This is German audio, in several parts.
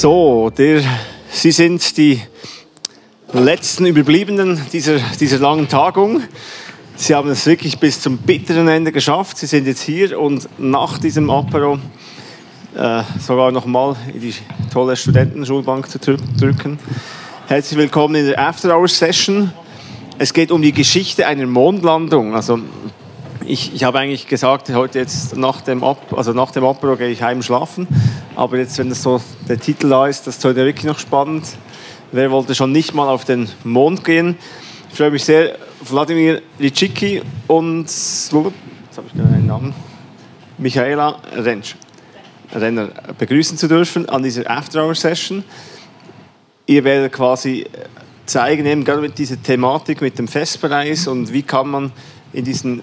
So, Sie sind die letzten Überbliebenen dieser langen Tagung. Sie haben es wirklich bis zum bitteren Ende geschafft. Sie sind jetzt hier und nach diesem Apero sogar nochmal in die tolle Studentenschulbank zu drücken. Herzlich willkommen in der After-Hours-Session. Es geht um die Geschichte einer Mondlandung. Also ich habe eigentlich gesagt, heute jetzt nach dem Apero gehe ich heim schlafen. Aber jetzt, wenn das so der Titel da ist, das sollte wirklich noch spannend. Wer wollte schon nicht mal auf den Mond gehen? Ich freue mich sehr, Vladimir Riecicky und jetzt habe ich gerade einen Namen, Michaela Renner begrüßen zu dürfen an dieser After-Hour-Session. Ihr werdet quasi zeigen, eben gerade mit dieser Thematik, mit dem Festpreis und wie kann man in diesen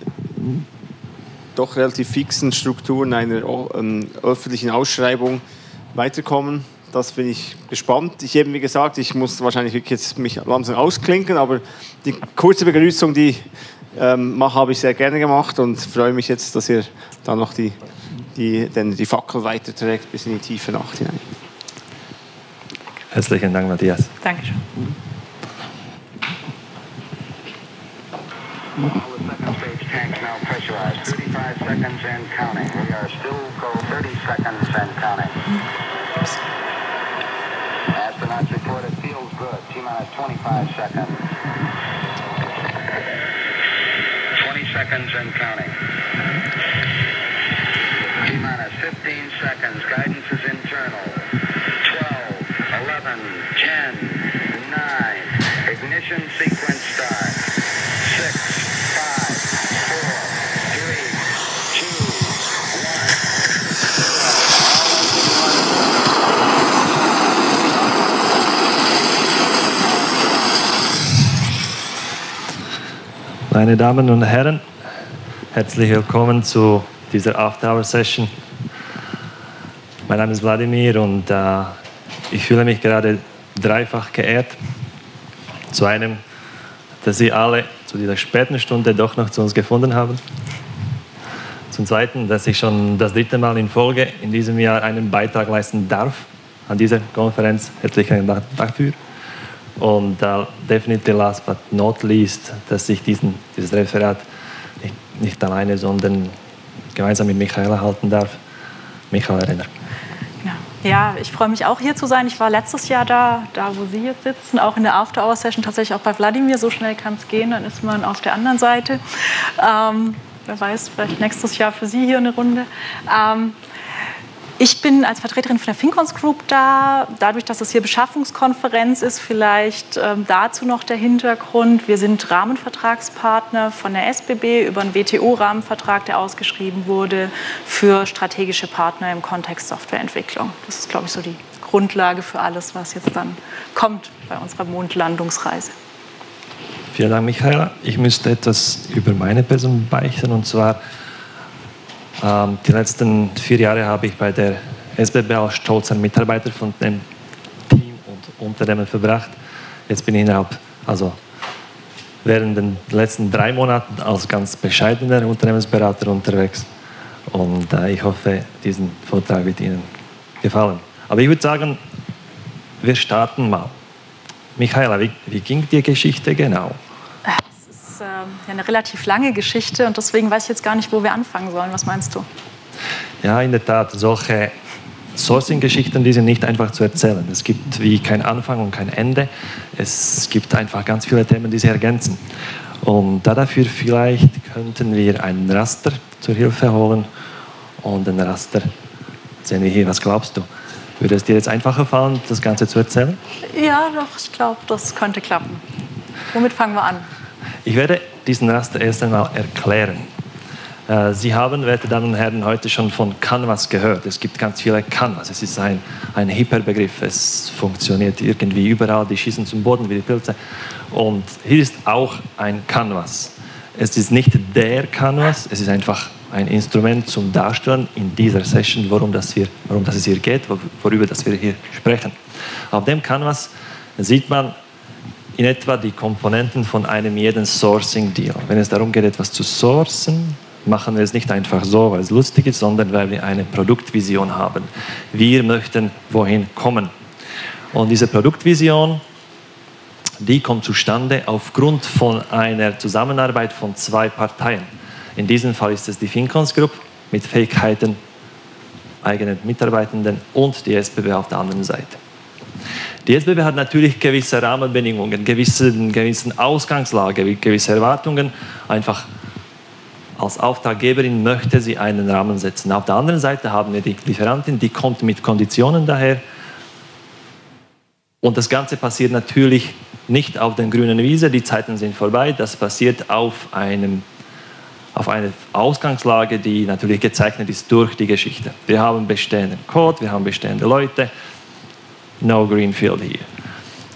doch relativ fixen Strukturen einer öffentlichen Ausschreibung weiterkommen. Das bin ich gespannt. Ich eben, wie gesagt, ich muss wahrscheinlich jetzt mich langsam ausklinken, aber die kurze Begrüßung, die habe ich sehr gerne gemacht und freue mich jetzt, dass ihr dann noch die Fackel weiterträgt bis in die tiefe Nacht hinein. Herzlichen Dank, Matthias. Dankeschön. Sequence start. 6, 5, 4, 3, 2, 1. Meine Damen und Herren, herzlich willkommen zu dieser After-Hour-Session. Mein Name ist Vladimir und ich fühle mich gerade dreifach geehrt. Zu einem, dass Sie alle zu dieser späten Stunde doch noch zu uns gefunden haben. Zum Zweiten, dass ich schon das dritte Mal in Folge in diesem Jahr einen Beitrag leisten darf an dieser Konferenz. Herzlichen Dank dafür. Und definitely last but not least, dass ich dieses Referat nicht alleine, sondern gemeinsam mit Michaela halten darf. Michaela Renner. Ja, ich freue mich auch, hier zu sein. Ich war letztes Jahr da wo Sie jetzt sitzen, auch in der After-Hour-Session, tatsächlich auch bei Vladimir. So schnell kann es gehen, dann ist man auf der anderen Seite. Wer weiß, vielleicht nächstes Jahr für Sie hier eine Runde. Ich bin als Vertreterin von der FinCons Group da. Dadurch, dass es hier Beschaffungskonferenz ist, vielleicht dazu noch der Hintergrund. Wir sind Rahmenvertragspartner von der SBB über einen WTO-Rahmenvertrag, der ausgeschrieben wurde für strategische Partner im Kontext Softwareentwicklung. Das ist, glaube ich, so die Grundlage für alles, was jetzt dann kommt bei unserer Mondlandungsreise. Vielen Dank, Michaela. Ich müsste etwas über meine Person beichten, und zwar: die letzten 4 Jahre habe ich bei der SBB als stolzer Mitarbeiter von dem Team und Unternehmen verbracht. Jetzt bin ich während den letzten 3 Monaten als ganz bescheidener Unternehmensberater unterwegs. Und ich hoffe, diesen Vortrag wird Ihnen gefallen. Aber ich würde sagen, wir starten mal. Michaela, wie ging die Geschichte genau? Eine relativ lange Geschichte und deswegen weiß ich jetzt gar nicht, wo wir anfangen sollen. Was meinst du? Ja, in der Tat, solche Sourcing-Geschichten, die sind nicht einfach zu erzählen. Es gibt wie kein Anfang und kein Ende. Es gibt einfach ganz viele Themen, die sich ergänzen. Und dafür vielleicht könnten wir einen Raster zur Hilfe holen. Und den Raster sehen wir hier. Was glaubst du? Würde es dir jetzt einfacher fallen, das Ganze zu erzählen? Ja, doch, ich glaube, das könnte klappen. Womit fangen wir an? Ich werde diesen Raster erst einmal erklären. Sie haben, werte Damen und Herren, heute schon von Canvas gehört. Es gibt ganz viele Canvas. Es ist ein Hyperbegriff. Es funktioniert irgendwie überall. Die schießen zum Boden wie die Pilze. Und hier ist auch ein Canvas. Es ist nicht der Canvas. Es ist einfach ein Instrument zum Darstellen in dieser Session, worum das es hier geht, worüber das wir hier sprechen. Auf dem Canvas sieht man in etwa die Komponenten von einem jeden Sourcing-Deal. Wenn es darum geht, etwas zu sourcen, machen wir es nicht einfach so, weil es lustig ist, sondern weil wir eine Produktvision haben. Wir möchten wohin kommen Und diese Produktvision, die kommt zustande aufgrund von einer Zusammenarbeit von zwei Parteien. In diesem Fall ist es die FinCons Group mit Fähigkeiten eigenen Mitarbeitenden und die SBB auf der anderen Seite. Die SBB hat natürlich gewisse Rahmenbedingungen, gewissen Ausgangslage, gewisse Erwartungen. Einfach als Auftraggeberin möchte sie einen Rahmen setzen. Auf der anderen Seite haben wir die Lieferantin, die kommt mit Konditionen daher. Und das Ganze passiert natürlich nicht auf der grünen Wiese, die Zeiten sind vorbei. Das passiert auf einer Ausgangslage, die natürlich gezeichnet ist durch die Geschichte. Wir haben bestehenden Code, wir haben bestehende Leute, no greenfield hier.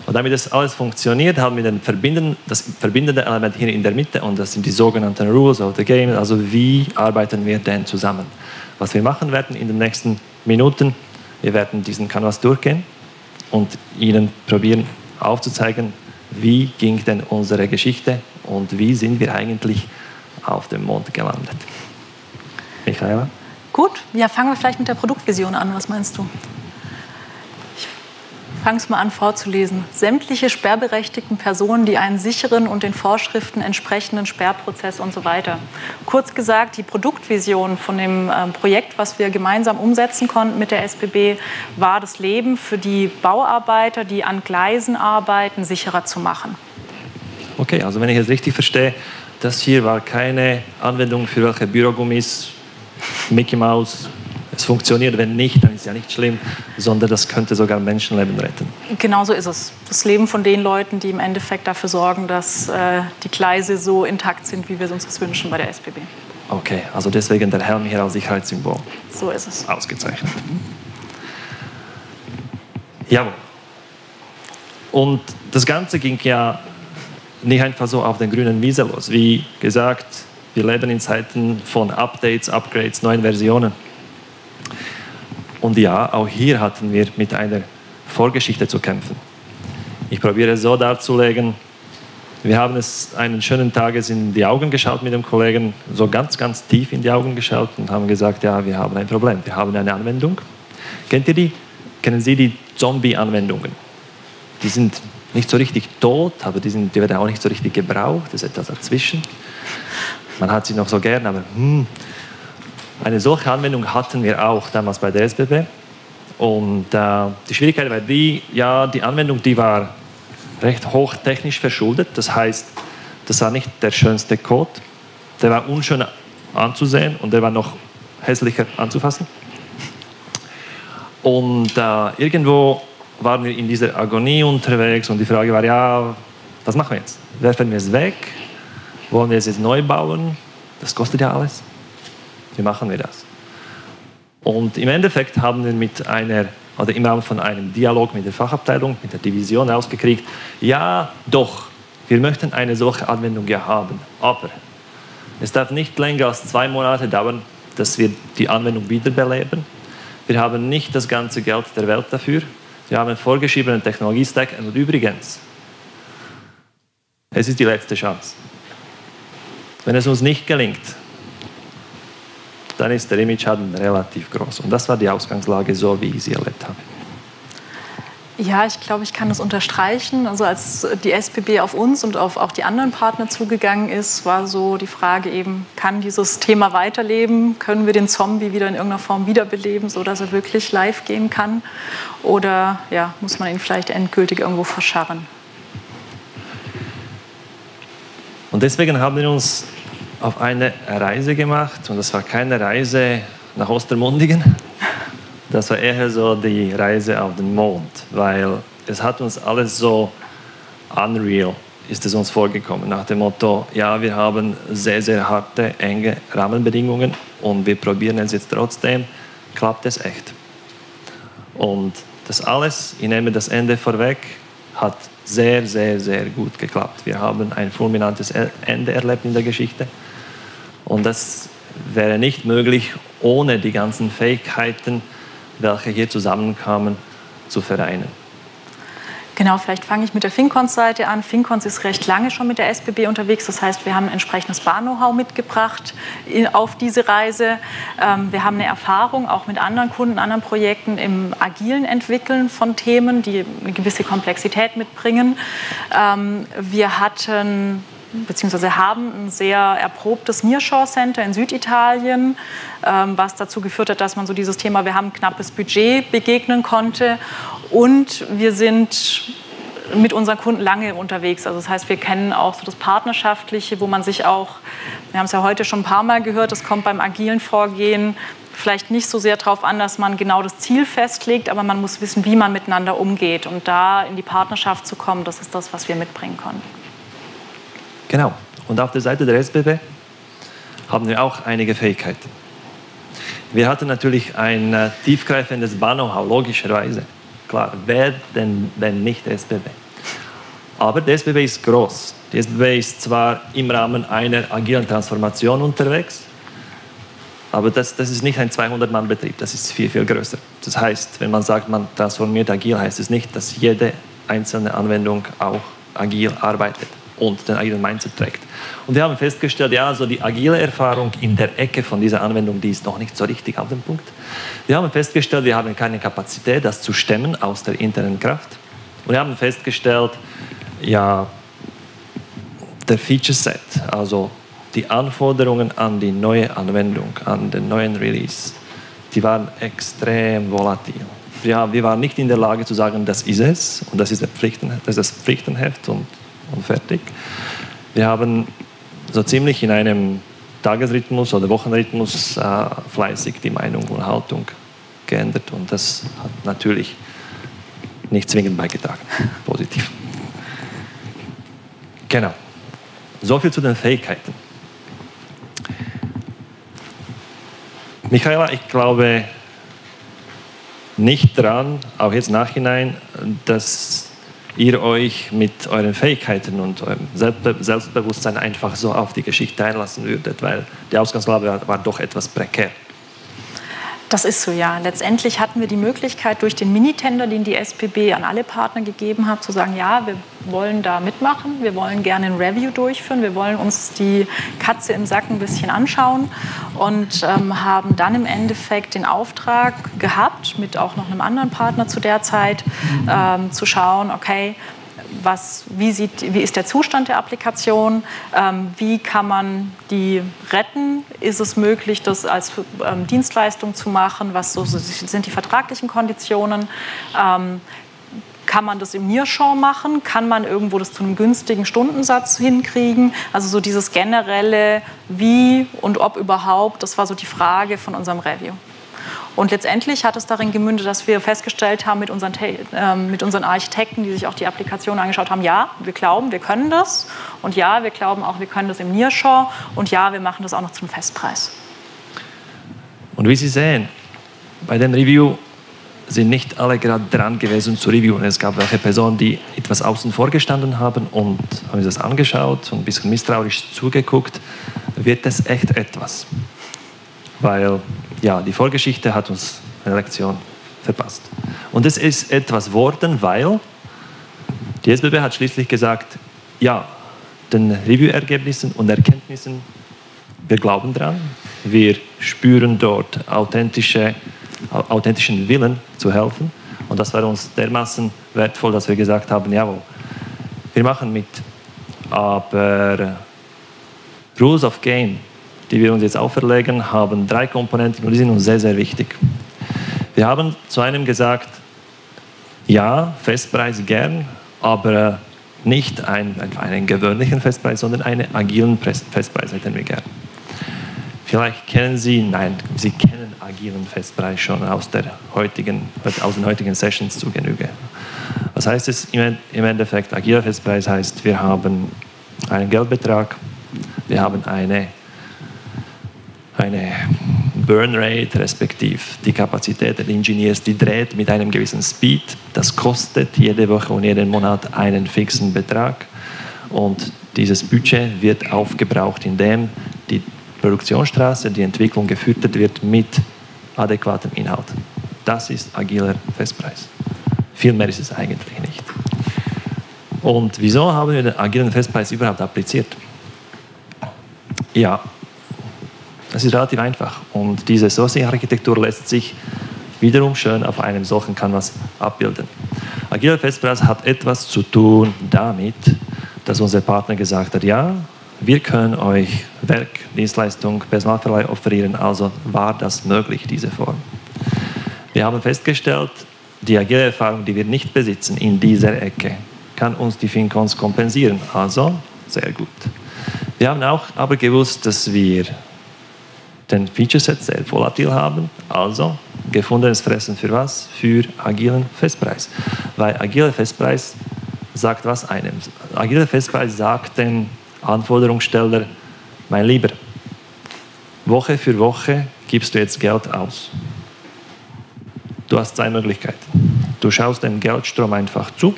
Und damit das alles funktioniert, haben wir das verbindende Element hier in der Mitte und das sind die sogenannten Rules of the Game, also wie arbeiten wir denn zusammen. Was wir machen werden in den nächsten Minuten, wir werden diesen Canvas durchgehen und Ihnen probieren aufzuzeigen, wie ging denn unsere Geschichte und wie sind wir eigentlich auf dem Mond gelandet. Michaela? Gut, ja, fangen wir vielleicht mit der Produktvision an. Was meinst du? Ich fange es mal an vorzulesen. Sämtliche sperrberechtigten Personen, die einen sicheren und den Vorschriften entsprechenden Sperrprozess und so weiter. Kurz gesagt, die Produktvision von dem Projekt, was wir gemeinsam umsetzen konnten mit der SBB, war das Leben für die Bauarbeiter, die an Gleisen arbeiten, sicherer zu machen. Okay, also wenn ich es richtig verstehe, das hier war keine Anwendung für welche Bürogummis, Mickey Mouse. Es funktioniert, wenn nicht, dann ist ja nicht schlimm, sondern das könnte sogar Menschenleben retten. Genau so ist es. Das Leben von den Leuten, die im Endeffekt dafür sorgen, dass die Gleise so intakt sind, wie wir uns das wünschen bei der SBB. Okay, also deswegen der Helm hier als Sicherheitssymbol. So ist es. Ausgezeichnet. Jawohl. Und das Ganze ging ja nicht einfach so auf den grünen Wiese los. Wie gesagt, wir leben in Zeiten von Updates, Upgrades, neuen Versionen. Und ja, auch hier hatten wir mit einer Vorgeschichte zu kämpfen. Ich probiere es so darzulegen. Wir haben es einen schönen Tages in die Augen geschaut mit dem Kollegen, so ganz, ganz tief in die Augen geschaut und haben gesagt, ja, wir haben ein Problem. Wir haben eine Anwendung. Kennt ihr die? Kennen Sie die Zombie-Anwendungen? Die sind nicht so richtig tot, aber die werden auch nicht so richtig gebraucht. Das ist etwas dazwischen. Man hat sie noch so gern, aber Eine solche Anwendung hatten wir auch damals bei der SBB. Und die Schwierigkeit war die Anwendung, die war recht hoch technisch verschuldet. Das heißt, das war nicht der schönste Code. Der war unschön anzusehen und der war noch hässlicher anzufassen. Und irgendwo waren wir in dieser Agonie unterwegs und die Frage war, ja, was machen wir jetzt? Werfen wir es weg? Wollen wir es jetzt neu bauen? Das kostet ja alles. Wie machen wir das? Und im Endeffekt haben wir im Rahmen von einem Dialog mit der Fachabteilung, mit der Division ausgekriegt, ja, doch, wir möchten eine solche Anwendung ja haben, aber es darf nicht länger als 2 Monate dauern, dass wir die Anwendung wiederbeleben. Wir haben nicht das ganze Geld der Welt dafür. Wir haben einen vorgeschriebenen Technologiestack und übrigens, es ist die letzte Chance. Wenn es uns nicht gelingt, dann ist der Image-Schaden relativ groß. Und das war die Ausgangslage, so wie ich sie erlebt habe. Ja, ich glaube, ich kann das unterstreichen. Also als die SBB auf uns und auf auch die anderen Partner zugegangen ist, war so die Frage eben, kann dieses Thema weiterleben? Können wir den Zombie wieder in irgendeiner Form wiederbeleben, sodass er wirklich live gehen kann? Oder ja, muss man ihn vielleicht endgültig irgendwo verscharren? Und deswegen haben wir uns auf eine Reise gemacht. Und das war keine Reise nach Ostermundigen. Das war eher so die Reise auf den Mond, weil es hat uns alles so unreal, ist es uns vorgekommen, nach dem Motto, ja, wir haben sehr, sehr harte, enge Rahmenbedingungen und wir probieren es jetzt trotzdem, klappt es echt. Und das alles, ich nehme das Ende vorweg, hat sehr, sehr, sehr gut geklappt. Wir haben ein fulminantes Ende erlebt in der Geschichte und das wäre nicht möglich, ohne die ganzen Fähigkeiten, welche hier zusammenkamen, zu vereinen. Genau, vielleicht fange ich mit der FinCons-Seite an. FinCons ist recht lange schon mit der SBB unterwegs. Das heißt, wir haben ein entsprechendes Bar-Know-how mitgebracht auf diese Reise. Wir haben eine Erfahrung auch mit anderen Kunden, anderen Projekten im agilen Entwickeln von Themen, die eine gewisse Komplexität mitbringen. Wir hatten beziehungsweise haben ein sehr erprobtes Nearshore-Center in Süditalien, was dazu geführt hat, dass man so dieses Thema, wir haben ein knappes Budget, begegnen konnte. Und wir sind mit unseren Kunden lange unterwegs. Also das heißt, wir kennen auch so das Partnerschaftliche, wo man sich auch, wir haben es ja heute schon ein paar Mal gehört, es kommt beim agilen Vorgehen vielleicht nicht so sehr darauf an, dass man genau das Ziel festlegt, aber man muss wissen, wie man miteinander umgeht. Und da in die Partnerschaft zu kommen, das ist das, was wir mitbringen konnten. Genau. Und auf der Seite der SBB haben wir auch einige Fähigkeiten. Wir hatten natürlich ein tiefgreifendes Know-how, logischerweise. Klar, wer denn nicht SBB? Aber die SBB ist groß. Die SBB ist zwar im Rahmen einer agilen Transformation unterwegs, aber das ist nicht ein 200-Mann-Betrieb, das ist viel, viel größer. Das heißt, wenn man sagt, man transformiert agil, heißt es nicht, dass jede einzelne Anwendung auch agil arbeitet und den agilen Mindset trägt. Und wir haben festgestellt, ja, also die agile Erfahrung in der Ecke von dieser Anwendung, die ist noch nicht so richtig auf dem Punkt. Wir haben festgestellt, wir haben keine Kapazität, das zu stemmen aus der internen Kraft. Und wir haben festgestellt, ja, der Feature Set, also die Anforderungen an die neue Anwendung, an den neuen Release, die waren extrem volatil. Ja, wir waren nicht in der Lage zu sagen, das ist es und das ist das Pflichtenheft und fertig. Wir haben so ziemlich in einem Tagesrhythmus oder Wochenrhythmus fleißig die Meinung und Haltung geändert und das hat natürlich nicht zwingend beigetragen, positiv. Genau. So viel zu den Fähigkeiten. Michaela, ich glaube nicht dran, auch jetzt im Nachhinein, dass ihr euch mit euren Fähigkeiten und eurem Selbstbewusstsein einfach so auf die Geschichte einlassen würdet, weil die Ausgangslage war doch etwas prekär. Das ist so, ja. Letztendlich hatten wir die Möglichkeit, durch den Minitender, den die SBB an alle Partner gegeben hat, zu sagen, ja, wir wollen da mitmachen, wir wollen gerne ein Review durchführen, wir wollen uns die Katze im Sack ein bisschen anschauen und haben dann im Endeffekt den Auftrag gehabt, mit auch noch einem anderen Partner zu der Zeit, zu schauen, okay, wie ist der Zustand der Applikation, wie kann man die retten, ist es möglich, das als Dienstleistung zu machen, was so sind die vertraglichen Konditionen, kann man das im Nearshore machen, kann man irgendwo das zu einem günstigen Stundensatz hinkriegen, also so dieses generelle wie und ob überhaupt, das war so die Frage von unserem Review. Und letztendlich hat es darin gemündet, dass wir festgestellt haben mit unseren Architekten, die sich auch die Applikation angeschaut haben, ja, wir glauben, wir können das. Und ja, wir glauben auch, wir können das im Nearshore. Und ja, wir machen das auch noch zum Festpreis. Und wie Sie sehen, bei dem Review sind nicht alle gerade dran gewesen zu reviewen. Es gab welche Personen, die etwas außen vor gestanden haben und haben sich das angeschaut und ein bisschen misstrauisch zugeguckt. Wird das echt etwas? Weil ja, die Vorgeschichte hat uns eine Lektion verpasst. Und es ist etwas geworden, weil die SBB hat schließlich gesagt, ja, den Review-Ergebnissen und Erkenntnissen, wir glauben dran, wir spüren dort authentischen Willen zu helfen. Und das war uns dermaßen wertvoll, dass wir gesagt haben, jawohl, wir machen mit. Aber Rules of Game, die wir uns jetzt auferlegen, haben drei Komponenten und die sind uns sehr, sehr wichtig. Wir haben zu einem gesagt, ja, Festpreis gern, aber nicht einen gewöhnlichen Festpreis, sondern einen agilen Festpreis hätten wir gern. Vielleicht kennen Sie, nein, Sie kennen agilen Festpreis schon aus den heutigen Sessions zu Genüge. Was heißt es im Endeffekt? Agiler Festpreis heißt, wir haben einen Geldbetrag, wir haben eine Burnrate, respektive die Kapazität der Engineers, die dreht mit einem gewissen Speed. Das kostet jede Woche und jeden Monat einen fixen Betrag. Und dieses Budget wird aufgebraucht, indem die Produktionsstraße, die Entwicklung gefüttert wird mit adäquatem Inhalt. Das ist agiler Festpreis. Viel mehr ist es eigentlich nicht. Und wieso haben wir den agilen Festpreis überhaupt appliziert? Ja, es ist relativ einfach. Und diese Sourcing-Architektur lässt sich wiederum schön auf einem solchen Canvas abbilden. Agiler Festpreis hat etwas zu tun damit, dass unser Partner gesagt hat, ja, wir können euch Werk, Dienstleistung, Personalverleih offerieren, also war das möglich, diese Form. Wir haben festgestellt, die agile Erfahrung, die wir nicht besitzen in dieser Ecke, kann uns die FinCons kompensieren, also sehr gut. Wir haben auch aber gewusst, dass wir den Feature-Set sehr volatil haben, also gefundenes Fressen für was? Für agilen Festpreis. Weil agiler Festpreis sagt was einem? Agiler Festpreis sagt dem Anforderungssteller, mein Lieber, Woche für Woche gibst du jetzt Geld aus. Du hast zwei Möglichkeiten. Du schaust dem Geldstrom einfach zu,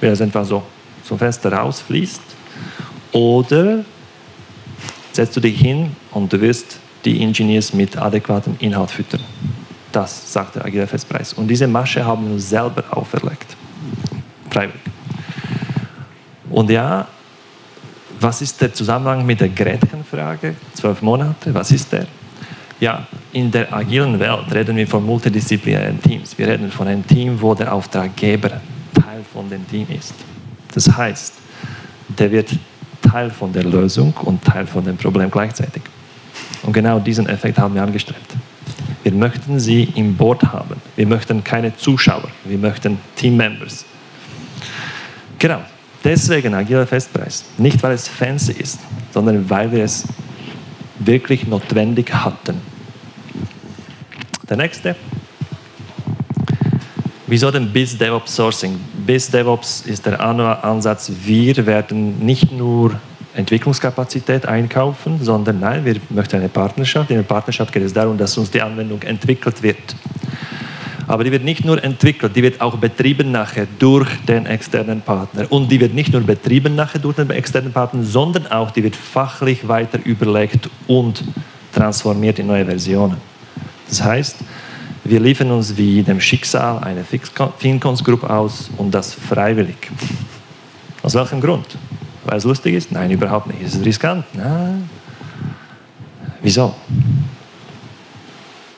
wenn es einfach so zum Fenster rausfließt, oder setzt du dich hin und du wirst die Engineers mit adäquatem Inhalt füttern. Das sagt der agile Festpreis. Und diese Masche haben wir uns selber auferlegt. Freiwillig. Und ja, was ist der Zusammenhang mit der Gretchenfrage? 12 Monate, was ist der? Ja, in der agilen Welt reden wir von multidisziplinären Teams. Wir reden von einem Team, wo der Auftraggeber Teil von dem Team ist. Das heißt, der wird Teil von der Lösung und Teil von dem Problem gleichzeitig. Und genau diesen Effekt haben wir angestrebt. Wir möchten sie im Board haben. Wir möchten keine Zuschauer. Wir möchten Teammembers. Genau, deswegen agiler Festpreis. Nicht, weil es fancy ist, sondern weil wir es wirklich notwendig hatten. Der nächste. Wieso denn BizDevOps Sourcing? BizDevOps ist der Ansatz, wir werden nicht nur Entwicklungskapazität einkaufen, sondern nein, wir möchten eine Partnerschaft. In der Partnerschaft geht es darum, dass uns die Anwendung entwickelt wird. Aber die wird nicht nur entwickelt, die wird auch betrieben nachher durch den externen Partner. Und die wird nicht nur betrieben nachher durch den externen Partner, sondern auch die wird fachlich weiter überlegt und transformiert in neue Versionen. Das heißt, wir liefern uns wie dem Schicksal eine FinCons Group aus und das freiwillig. Aus welchem Grund? Weil es lustig ist? Nein, überhaupt nicht. Ist es riskant? Nein. Wieso?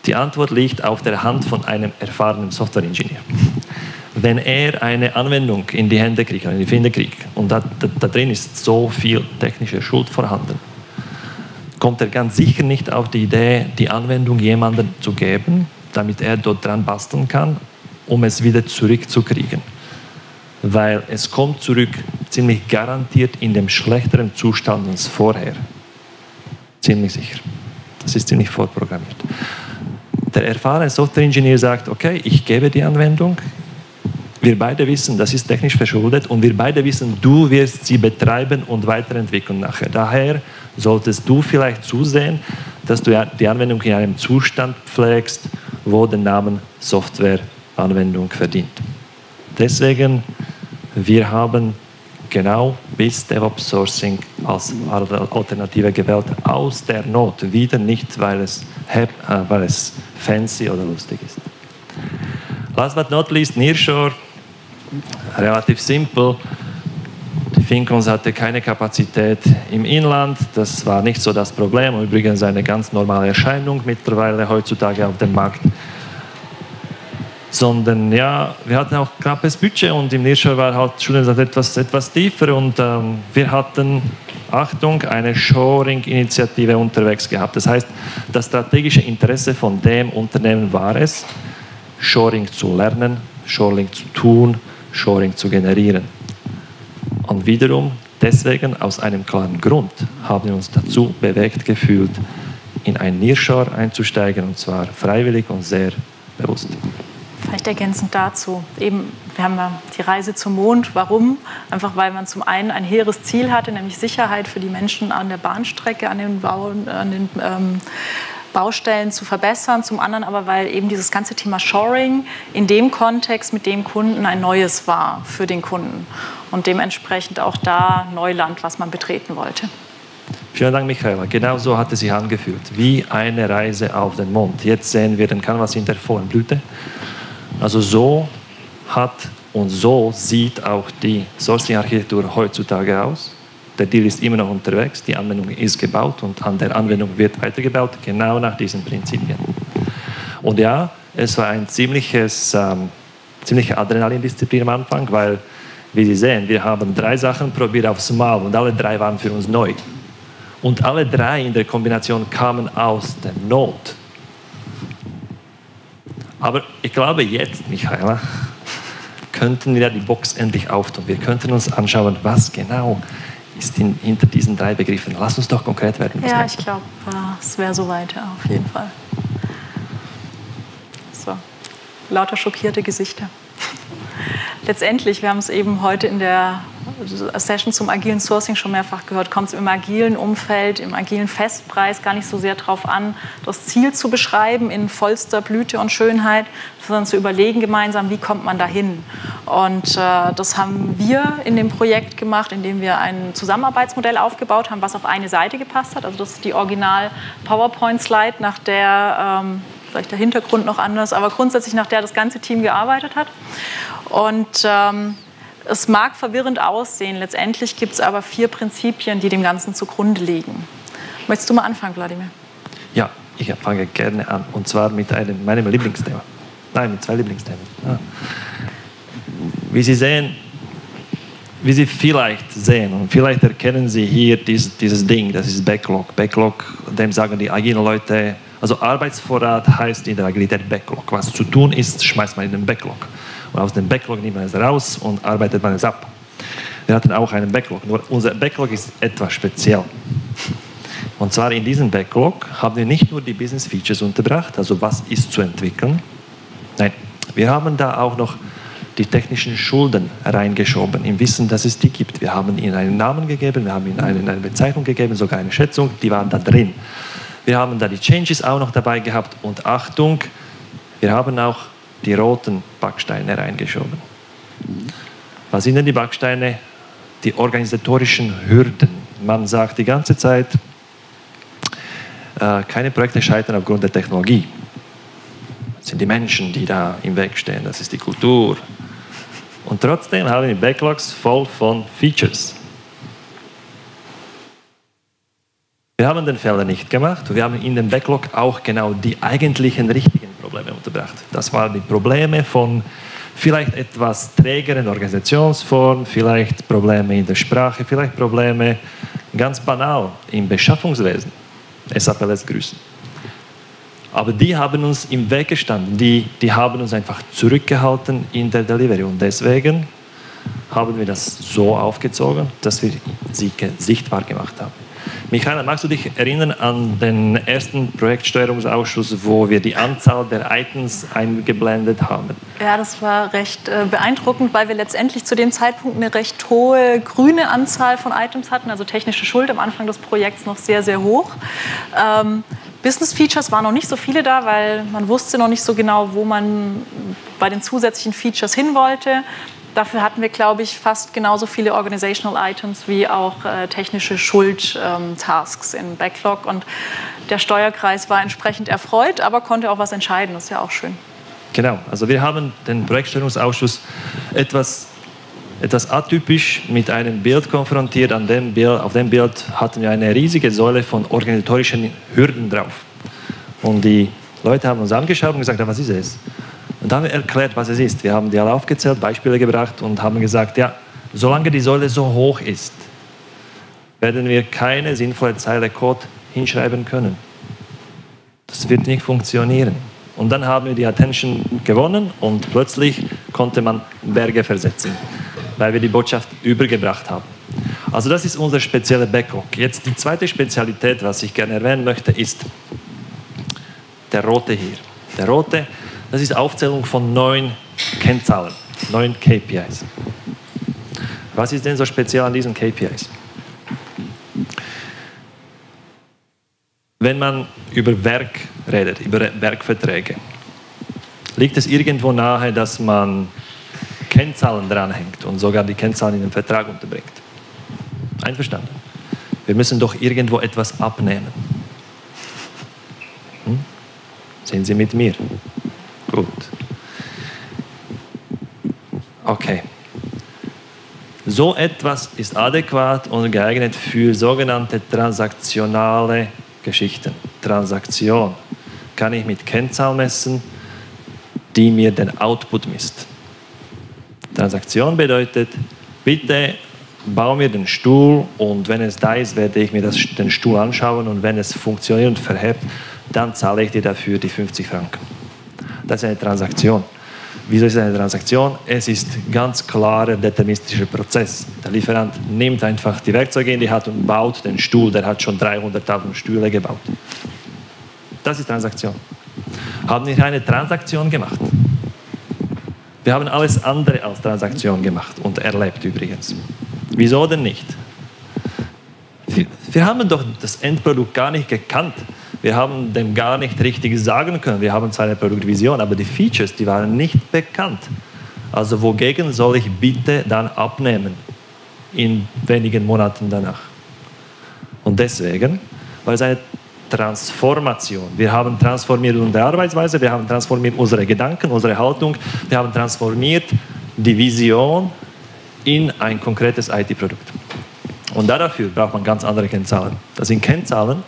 Die Antwort liegt auf der Hand von einem erfahrenen Software-Ingenieur. Wenn er eine Anwendung in die Hände kriegt, und da drin ist so viel technische Schuld vorhanden, kommt er ganz sicher nicht auf die Idee, die Anwendung jemandem zu geben, damit er dort dran basteln kann, um es wieder zurückzukriegen. Weil es kommt zurück ziemlich garantiert in dem schlechteren Zustand als vorher. Ziemlich sicher. Das ist ziemlich vorprogrammiert. Der erfahrene Software-Ingenieur sagt, okay, ich gebe die Anwendung. Wir beide wissen, das ist technisch verschuldet und wir beide wissen, du wirst sie betreiben und weiterentwickeln nachher. Daher solltest du vielleicht zusehen, dass du die Anwendung in einem Zustand pflegst, wo den Namen Software-Anwendung verdient. Deswegen, wir haben genau BizDevOps Sourcing als Alternative gewählt, aus der Not. Wieder nicht, weil es fancy oder lustig ist. Last but not least, Nearshore. Relativ simpel. Die FinCons hatte keine Kapazität im Inland. Das war nicht so das Problem. Übrigens eine ganz normale Erscheinung mittlerweile heutzutage auf dem Markt. Sondern ja, wir hatten auch knappes Budget und im Nearshore war halt Stundensatz etwas tiefer und wir hatten, Achtung, eine Shoring-Initiative unterwegs gehabt. Das heißt, das strategische Interesse von dem Unternehmen war es, Shoring zu lernen, Shoring zu tun, Shoring zu generieren. Und wiederum, deswegen, aus einem klaren Grund, haben wir uns dazu bewegt gefühlt, in ein Nearshore einzusteigen, und zwar freiwillig und sehr bewusst. Vielleicht ergänzend dazu, eben, wir haben ja die Reise zum Mond. Warum? Einfach weil man zum einen ein hehres Ziel hatte, nämlich Sicherheit für die Menschen an der Bahnstrecke, an den Baustellen zu verbessern. Zum anderen aber, weil eben dieses ganze Thema Shoring in dem Kontext mit dem Kunden ein neues war für den Kunden. Und dementsprechend auch da Neuland, was man betreten wollte. Vielen Dank, Michaela. Genau so hat es sich angefühlt, wie eine Reise auf den Mond. Jetzt sehen wir den Canvas in der vollen Blüte. Also so hat Und so sieht auch die Sourcing-Architektur heutzutage aus. Der Deal ist immer noch unterwegs, die Anwendung ist gebaut und an der Anwendung wird weitergebaut, genau nach diesen Prinzipien. Und ja, es war ein ziemliche Adrenalindisziplin am Anfang, weil, wie Sie sehen, wir haben 3 Sachen probiert aufs Mal und alle 3 waren für uns neu. Und alle 3 in der Kombination kamen aus der Not. Aber ich glaube jetzt, Michaela, könnten wir die Box endlich auftun. Wir könnten uns anschauen, was genau ist hinter diesen 3 Begriffen. Lass uns doch konkret werden. Ja, ich glaube, es wäre so weit, auf jeden Fall. So, lauter schockierte Gesichter. Letztendlich, wir haben es eben heute in der Session zum agilen Sourcing schon mehrfach gehört, kommt es im agilen Umfeld, im agilen Festpreis gar nicht so sehr darauf an, das Ziel zu beschreiben in vollster Blüte und Schönheit, sondern zu überlegen gemeinsam, wie kommt man dahin. Und das haben wir in dem Projekt gemacht, indem wir ein Zusammenarbeitsmodell aufgebaut haben, was auf eine Seite gepasst hat. Also das ist die original PowerPoint-Slide, nach der vielleicht der Hintergrund noch anders, aber grundsätzlich nach der das ganze Team gearbeitet hat. Und es mag verwirrend aussehen, letztendlich gibt es aber 4 Prinzipien, die dem Ganzen zugrunde liegen. Möchtest du mal anfangen, Wladimir? Ja, ich fange gerne an, und zwar mit meinem Lieblingsthema. Nein, mit 2 Lieblingsthemen. Ja. Wie Sie vielleicht sehen, und vielleicht erkennen Sie hier dieses Ding, das ist Backlog. Backlog, dem sagen die agilen Leute, also Arbeitsvorrat heißt in der Agilität Backlog. Was zu tun ist, schmeißt man in den Backlog. Und aus dem Backlog nimmt man es raus und arbeitet man es ab. Wir hatten auch einen Backlog, nur unser Backlog ist etwas speziell. Und zwar in diesem Backlog haben wir nicht nur die Business Features unterbracht, also was ist zu entwickeln. Nein, wir haben da auch noch die technischen Schulden reingeschoben, im Wissen, dass es die gibt. Wir haben ihnen einen Namen gegeben, wir haben ihnen eine Bezeichnung gegeben, sogar eine Schätzung, die waren da drin. Wir haben da die Changes auch noch dabei gehabt und Achtung, wir haben auch die roten Backsteine reingeschoben. Was sind denn die Backsteine? Die organisatorischen Hürden. Man sagt die ganze Zeit, keine Projekte scheitern aufgrund der Technologie. Das sind die Menschen, die da im Weg stehen, das ist die Kultur. Und trotzdem haben wir Backlogs voll von Features. Wir haben den Fehler nicht gemacht. Wir haben in dem Backlog auch genau die eigentlichen richtigen Probleme unterbracht. Das waren die Probleme von vielleicht etwas trägeren Organisationsformen, vielleicht Probleme in der Sprache, vielleicht Probleme ganz banal im Beschaffungswesen. SAP lässt grüßen. Aber die haben uns im Weg gestanden. Die haben uns einfach zurückgehalten in der Delivery. Und deswegen haben wir das so aufgezogen, dass wir sie sichtbar gemacht haben. Michaela, magst du dich erinnern an den ersten Projektsteuerungsausschuss, wo wir die Anzahl der Items eingeblendet haben? Ja, das war recht beeindruckend, weil wir letztendlich zu dem Zeitpunkt eine recht hohe grüne Anzahl von Items hatten, also technische Schuld am Anfang des Projekts noch sehr, sehr hoch. Business Features waren noch nicht so viele da, weil man wusste noch nicht so genau, wo man bei den zusätzlichen Features hin wollte. Dafür hatten wir, glaube ich, fast genauso viele Organizational Items wie auch technische Schuld-Tasks im Backlog. Und der Steuerkreis war entsprechend erfreut, aber konnte auch was entscheiden. Das ist ja auch schön. Genau. Also wir haben den Projektsteuerungsausschuss etwas atypisch mit einem Bild konfrontiert. Auf dem Bild hatten wir eine riesige Säule von organisatorischen Hürden drauf. Und die Leute haben uns angeschaut und gesagt, was ist es? Und haben erklärt, was es ist. Wir haben die alle aufgezählt, Beispiele gebracht und haben gesagt, ja, solange die Säule so hoch ist, werden wir keine sinnvolle Zeile Code hinschreiben können. Das wird nicht funktionieren. Und dann haben wir die Attention gewonnen und plötzlich konnte man Berge versetzen, weil wir die Botschaft übergebracht haben. Also das ist unser spezieller Backlog. Jetzt die zweite Spezialität, was ich gerne erwähnen möchte, ist der rote hier. Der rote, das ist Aufzählung von 9 Kennzahlen, 9 KPIs. Was ist denn so speziell an diesen KPIs? Wenn man über Werk redet, über Werkverträge, liegt es irgendwo nahe, dass man Kennzahlen dranhängt und sogar die Kennzahlen in den Vertrag unterbringt. Einverstanden? Wir müssen doch irgendwo etwas abnehmen. Sind Sie mit mir? Gut. Okay. So etwas ist adäquat und geeignet für sogenannte transaktionale Geschichten. Transaktion kann ich mit Kennzahlen messen, die mir den Output misst. Transaktion bedeutet, bitte baue mir den Stuhl und wenn es da ist, werde ich mir den Stuhl anschauen und wenn es funktioniert und verhebt, dann zahle ich dir dafür die 50 Franken. Das ist eine Transaktion. Wieso ist es eine Transaktion? Es ist ein ganz klarer deterministischer Prozess. Der Lieferant nimmt einfach die Werkzeuge, die er hat und baut den Stuhl. Der hat schon 300.000 Stühle gebaut. Das ist Transaktion. Haben wir eine Transaktion gemacht? Wir haben alles andere als Transaktion gemacht und erlebt übrigens. Wieso denn nicht? Wir haben doch das Endprodukt gar nicht gekannt. Wir haben dem gar nicht richtig sagen können. Wir haben zwar eine Produktvision, aber die Features, die waren nicht bekannt. Also wogegen soll ich bitte dann abnehmen in wenigen Monaten danach? Und deswegen, weil es eine Transformation. Wir haben transformiert unsere Arbeitsweise, wir haben transformiert unsere Gedanken, unsere Haltung, wir haben transformiert die Vision in ein konkretes IT-Produkt. Und dafür braucht man ganz andere Kennzahlen. Das sind Kennzahlen,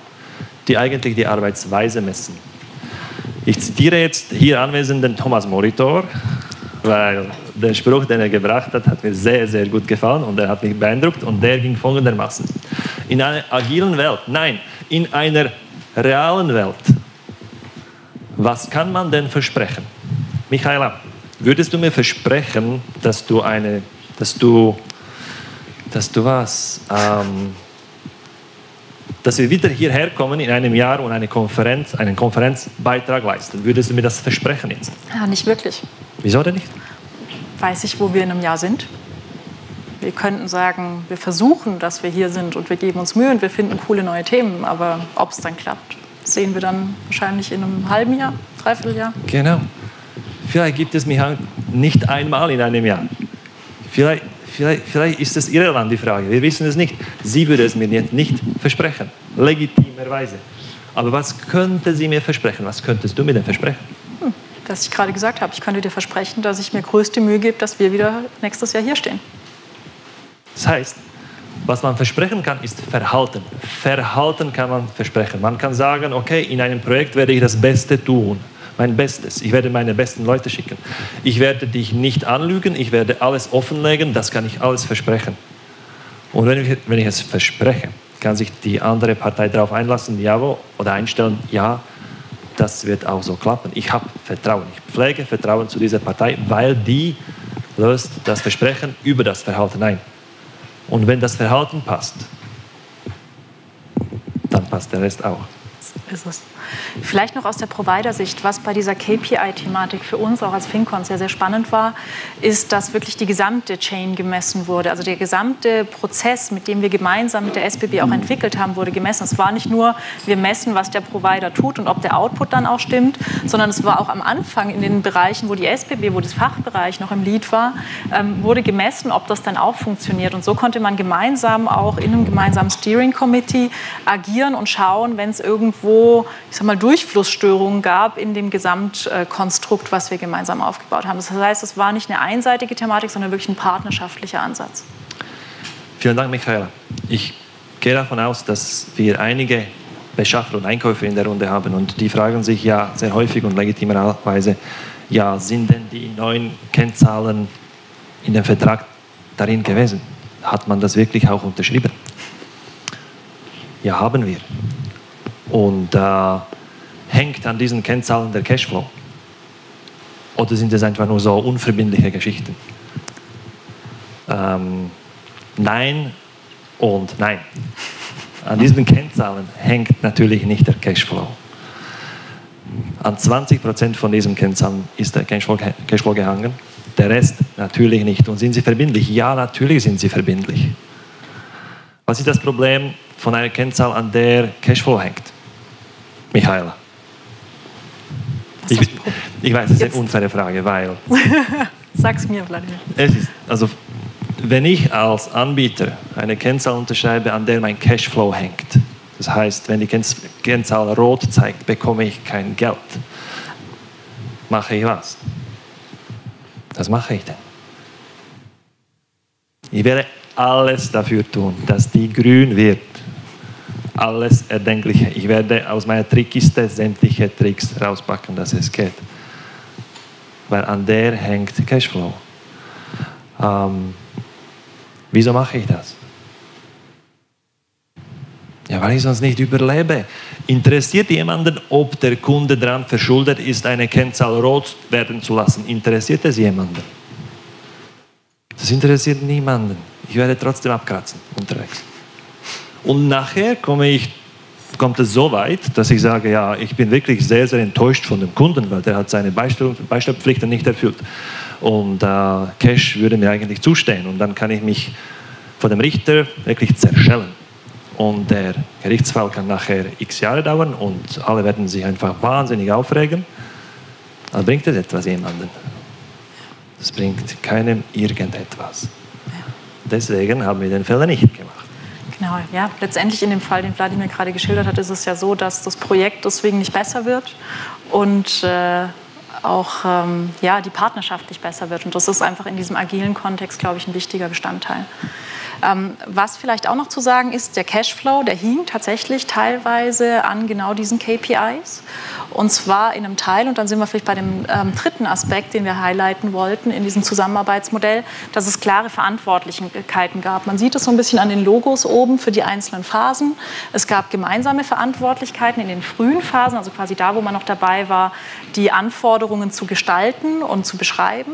die eigentlich die Arbeitsweise messen. Ich zitiere jetzt hier anwesenden Thomas Molitor, weil der Spruch, den er gebracht hat, hat mir sehr, sehr gut gefallen und er hat mich beeindruckt und der ging folgendermaßen. In einer agilen Welt, nein, in einer realen Welt, was kann man denn versprechen? Michaela, würdest du mir versprechen, dass wir wieder hierher kommen in einem Jahr und einen Konferenzbeitrag leisten. Würdest du mir das versprechen jetzt? Ja, nicht wirklich. Wieso denn nicht? Weiß ich, wo wir in einem Jahr sind. Wir könnten sagen, wir versuchen, dass wir hier sind und wir geben uns Mühe und wir finden coole neue Themen. Aber ob es dann klappt, sehen wir dann wahrscheinlich in einem halben Jahr, Dreivierteljahr. Genau. Vielleicht gibt es mich nicht einmal in einem Jahr. Vielleicht ist es Irland die Frage, wir wissen es nicht. Sie würde es mir jetzt nicht versprechen, legitimerweise. Aber was könnte sie mir versprechen? Was könntest du mir denn versprechen? Dass ich gerade gesagt habe, ich könnte dir versprechen, dass ich mir größte Mühe gebe, dass wir wieder nächstes Jahr hier stehen. Das heißt, was man versprechen kann, ist Verhalten. Verhalten kann man versprechen. Man kann sagen, okay, in einem Projekt werde ich das Beste tun. Mein Bestes. Ich werde meine besten Leute schicken. Ich werde dich nicht anlügen. Ich werde alles offenlegen. Das kann ich alles versprechen. Und wenn ich es verspreche, kann sich die andere Partei darauf einlassen, jawohl, oder einstellen, ja, das wird auch so klappen. Ich habe Vertrauen. Ich pflege Vertrauen zu dieser Partei, weil die löst das Versprechen über das Verhalten ein. Und wenn das Verhalten passt, dann passt der Rest auch. Ist es. Vielleicht noch aus der Provider-Sicht, was bei dieser KPI-Thematik für uns auch als FinCons sehr, sehr spannend war, ist, dass wirklich die gesamte Chain gemessen wurde. Also der gesamte Prozess, mit dem wir gemeinsam mit der SBB auch entwickelt haben, wurde gemessen. Es war nicht nur, wir messen, was der Provider tut und ob der Output dann auch stimmt, sondern es war auch am Anfang in den Bereichen, wo die SBB, wo das Fachbereich noch im Lead war, wurde gemessen, ob das dann auch funktioniert. Und so konnte man gemeinsam auch in einem gemeinsamen Steering Committee agieren und schauen, wenn es irgendwo, ich sag mal, Durchflussstörungen gab in dem Gesamtkonstrukt, was wir gemeinsam aufgebaut haben. Das heißt, es war nicht eine einseitige Thematik, sondern wirklich ein partnerschaftlicher Ansatz. Vielen Dank, Michaela. Ich gehe davon aus, dass wir einige Beschaffer und Einkäufer in der Runde haben und die fragen sich ja sehr häufig und legitimerweise, ja, sind denn die neuen Kennzahlen in dem Vertrag darin gewesen? Hat man das wirklich auch unterschrieben? Ja, haben wir. Und hängt an diesen Kennzahlen der Cashflow? Oder sind das einfach nur so unverbindliche Geschichten? Nein und nein. An diesen Kennzahlen hängt natürlich nicht der Cashflow. An 20% von diesen Kennzahlen ist der Cashflow gehangen, der Rest natürlich nicht. Und sind sie verbindlich? Ja, natürlich sind sie verbindlich. Was ist das Problem von einer Kennzahl, an der Cashflow hängt? Michaela. Ich weiß, es ist eine unfaire Frage, weil... Sag's mir, Vladimir. Es ist, also, wenn ich als Anbieter eine Kennzahl unterschreibe, an der mein Cashflow hängt, das heißt, wenn die Kennzahl rot zeigt, bekomme ich kein Geld. Mache ich was? Das mache ich denn. Ich werde alles dafür tun, dass die grün wird. Alles Erdenkliche. Ich werde aus meiner Trickkiste sämtliche Tricks rauspacken, dass es geht. Weil an der hängt Cashflow. Wieso mache ich das? Ja, weil ich sonst nicht überlebe. Interessiert jemanden, ob der Kunde daran verschuldet ist, eine Kennzahl rot werden zu lassen? Interessiert es jemanden? Das interessiert niemanden. Ich werde trotzdem abkratzen unterwegs. Und nachher kommt es so weit, dass ich sage, ja, ich bin wirklich sehr, sehr enttäuscht von dem Kunden, weil der hat seine Beistellungspflichten nicht erfüllt. Und Cash würde mir eigentlich zustehen. Und dann kann ich mich vor dem Richter wirklich zerschellen. Und der Gerichtsfall kann nachher x Jahre dauern und alle werden sich einfach wahnsinnig aufregen. Dann bringt es etwas jemandem. Das bringt keinem irgendetwas. Deswegen haben wir den Fehler nicht gemacht. Genau, ja. Letztendlich in dem Fall, den Vladimir gerade geschildert hat, ist es ja so, dass das Projekt deswegen nicht besser wird und auch ja, die Partnerschaft nicht besser wird. Und das ist einfach in diesem agilen Kontext, glaube ich, ein wichtiger Bestandteil. Was vielleicht auch noch zu sagen ist, der Cashflow, der hing tatsächlich teilweise an genau diesen KPIs. Und zwar in einem Teil, und dann sind wir vielleicht bei dem dritten Aspekt, den wir highlighten wollten in diesem Zusammenarbeitsmodell, dass es klare Verantwortlichkeiten gab. Man sieht es so ein bisschen an den Logos oben für die einzelnen Phasen. Es gab gemeinsame Verantwortlichkeiten in den frühen Phasen, also quasi da, wo man noch dabei war, die Anforderungen zu gestalten und zu beschreiben.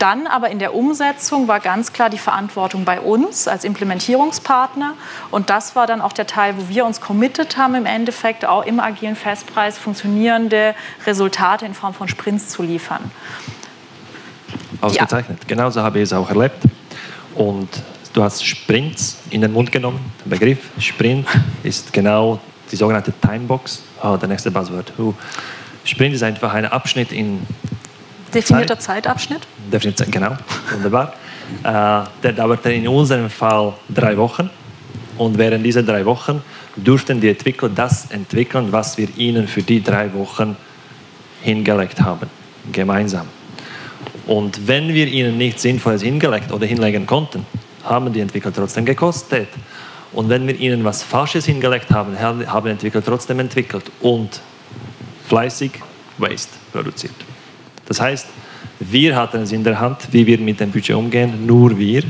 Dann aber in der Umsetzung war ganz klar die Verantwortung bei uns als Implementierungspartner. Und das war dann auch der Teil, wo wir uns committed haben, im Endeffekt auch im agilen Festpreis funktionierende Resultate in Form von Sprints zu liefern. Ausgezeichnet. Ja. Genauso habe ich es auch erlebt. Und du hast Sprints in den Mund genommen. Der Begriff Sprint ist genau die sogenannte Timebox. Oh, der nächste Buzzword. Sprint ist einfach ein Abschnitt in definierter Zeitabschnitt? Definitiv, genau, wunderbar. Der dauerte in unserem Fall 3 Wochen. Und während dieser 3 Wochen durften die Entwickler das entwickeln, was wir ihnen für die 3 Wochen hingelegt haben, gemeinsam. Und wenn wir ihnen nichts Sinnvolles hingelegt oder hinlegen konnten, haben die Entwickler trotzdem gekostet. Und wenn wir ihnen was Falsches hingelegt haben, haben die Entwickler trotzdem entwickelt und fleißig Waste produziert. Das heißt, wir hatten es in der Hand, wie wir mit dem Budget umgehen, nur wir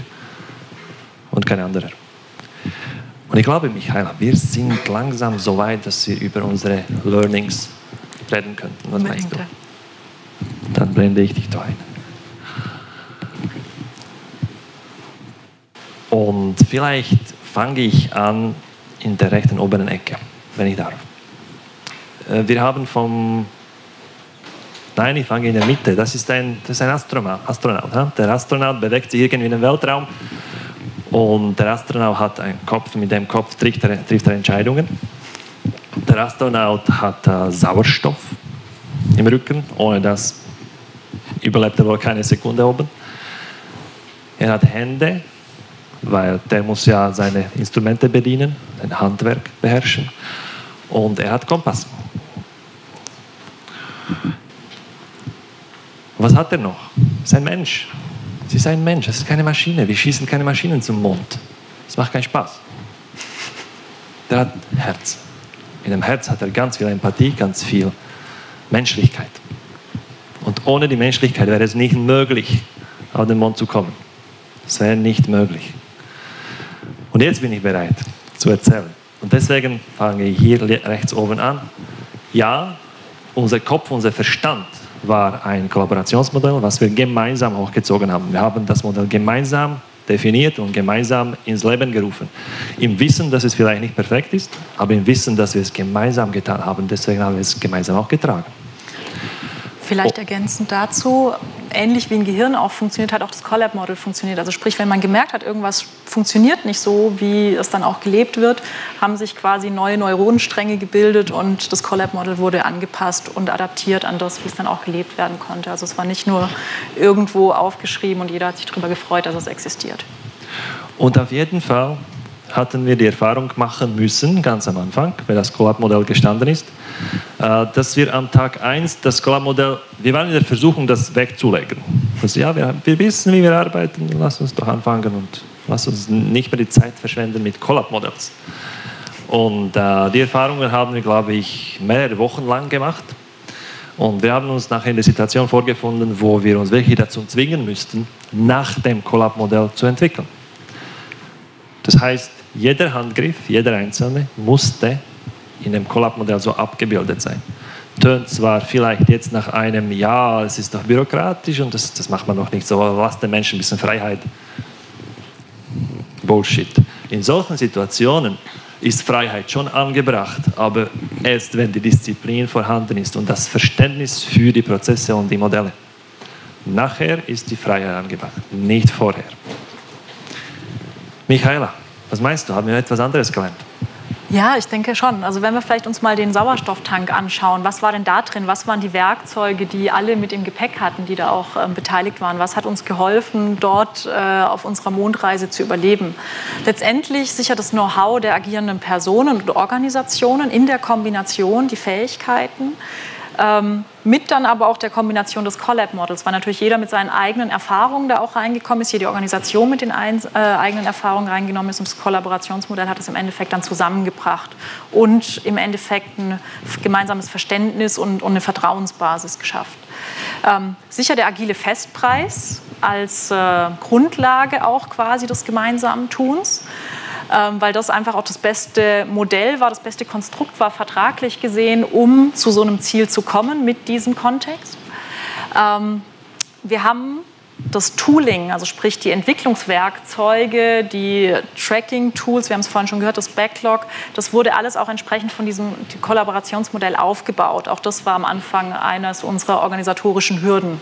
und kein anderer. Und ich glaube, Michaela, wir sind langsam so weit, dass wir über unsere Learnings reden könnten. Was meinst du? Dann blende ich dich da ein. Und vielleicht fange ich an in der rechten oberen Ecke, wenn ich darf. Wir haben vom... Nein, ich fange in der Mitte. Das ist ein Astronaut. Der Astronaut bewegt sich irgendwie im Weltraum und der Astronaut hat einen Kopf. Mit dem Kopf trifft er Entscheidungen. Der Astronaut hat Sauerstoff im Rücken. Ohne das überlebt er wohl keine Sekunde oben. Er hat Hände, weil der muss ja seine Instrumente bedienen, sein Handwerk beherrschen. Und er hat Kompass. Was hat er noch? Es ist ein Mensch. Es ist ein Mensch, es ist keine Maschine. Wir schießen keine Maschinen zum Mond. Es macht keinen Spaß. Der hat ein Herz. In dem Herz hat er ganz viel Empathie, ganz viel Menschlichkeit. Und ohne die Menschlichkeit wäre es nicht möglich, auf den Mond zu kommen. Es wäre nicht möglich. Und jetzt bin ich bereit zu erzählen. Und deswegen fange ich hier rechts oben an. Ja, unser Kopf, unser Verstand war ein Kollaborationsmodell, was wir gemeinsam hochgezogen haben. Wir haben das Modell gemeinsam definiert und gemeinsam ins Leben gerufen. Im Wissen, dass es vielleicht nicht perfekt ist, aber im Wissen, dass wir es gemeinsam getan haben. Deswegen haben wir es gemeinsam auch getragen. Vielleicht ergänzend dazu, ähnlich wie ein Gehirn auch funktioniert, hat auch das Collab-Model funktioniert. Also sprich, wenn man gemerkt hat, irgendwas funktioniert nicht so, wie es dann auch gelebt wird, haben sich quasi neue Neuronenstränge gebildet und das Collab-Model wurde angepasst und adaptiert an das, wie es dann auch gelebt werden konnte. Also es war nicht nur irgendwo aufgeschrieben und jeder hat sich darüber gefreut, dass es existiert. Und auf jeden Fall hatten wir die Erfahrung machen müssen, ganz am Anfang, wenn das Collab-Modell gestanden ist, dass wir am Tag 1 das Collab-Modell, wir waren in der Versuchung, das wegzulegen. Fokus. Ja, wir wissen, wie wir arbeiten, lass uns doch anfangen und lass uns nicht mehr die Zeit verschwenden mit Collab-Models. Und die Erfahrungen haben wir, glaube ich, mehrere Wochen lang gemacht. Und wir haben uns nachher in der Situation vorgefunden, wo wir uns wirklich dazu zwingen müssten, nach dem Collab-Modell zu entwickeln. Das heißt, jeder Handgriff, jeder Einzelne musste in dem Collab-Modell so abgebildet sein. Tönt zwar vielleicht jetzt nach einem Jahr, es ist doch bürokratisch und das macht man noch nicht so, aber lasst den Menschen ein bisschen Freiheit. Bullshit. In solchen Situationen ist Freiheit schon angebracht, aber erst wenn die Disziplin vorhanden ist und das Verständnis für die Prozesse und die Modelle. Nachher ist die Freiheit angebracht, nicht vorher. Michaela, was meinst du? Haben wir etwas anderes gelernt? Ja, ich denke schon. Also wenn wir vielleicht uns mal den Sauerstofftank anschauen, was war denn da drin? Was waren die Werkzeuge, die alle mit im Gepäck hatten, die da auch beteiligt waren? Was hat uns geholfen, dort auf unserer Mondreise zu überleben? Letztendlich sicher das Know-how der agierenden Personen und Organisationen in der Kombination, die Fähigkeiten, mit dann aber auch der Kombination des Collab-Models, weil natürlich jeder mit seinen eigenen Erfahrungen da auch reingekommen ist, jede Organisation mit den eigenen Erfahrungen reingenommen ist und das Kollaborationsmodell hat es im Endeffekt dann zusammengebracht und im Endeffekt ein gemeinsames Verständnis und eine Vertrauensbasis geschafft. Sicher der agile Festpreis als Grundlage auch quasi des gemeinsamen Tuns, weil das einfach auch das beste Modell war, das beste Konstrukt war, vertraglich gesehen, um zu so einem Ziel zu kommen mit diesem Kontext. Wir haben das Tooling, also sprich die Entwicklungswerkzeuge, die Tracking-Tools, wir haben es vorhin schon gehört, das Backlog, das wurde alles auch entsprechend von diesem Kollaborationsmodell aufgebaut. Auch das war am Anfang eines unserer organisatorischen Hürden,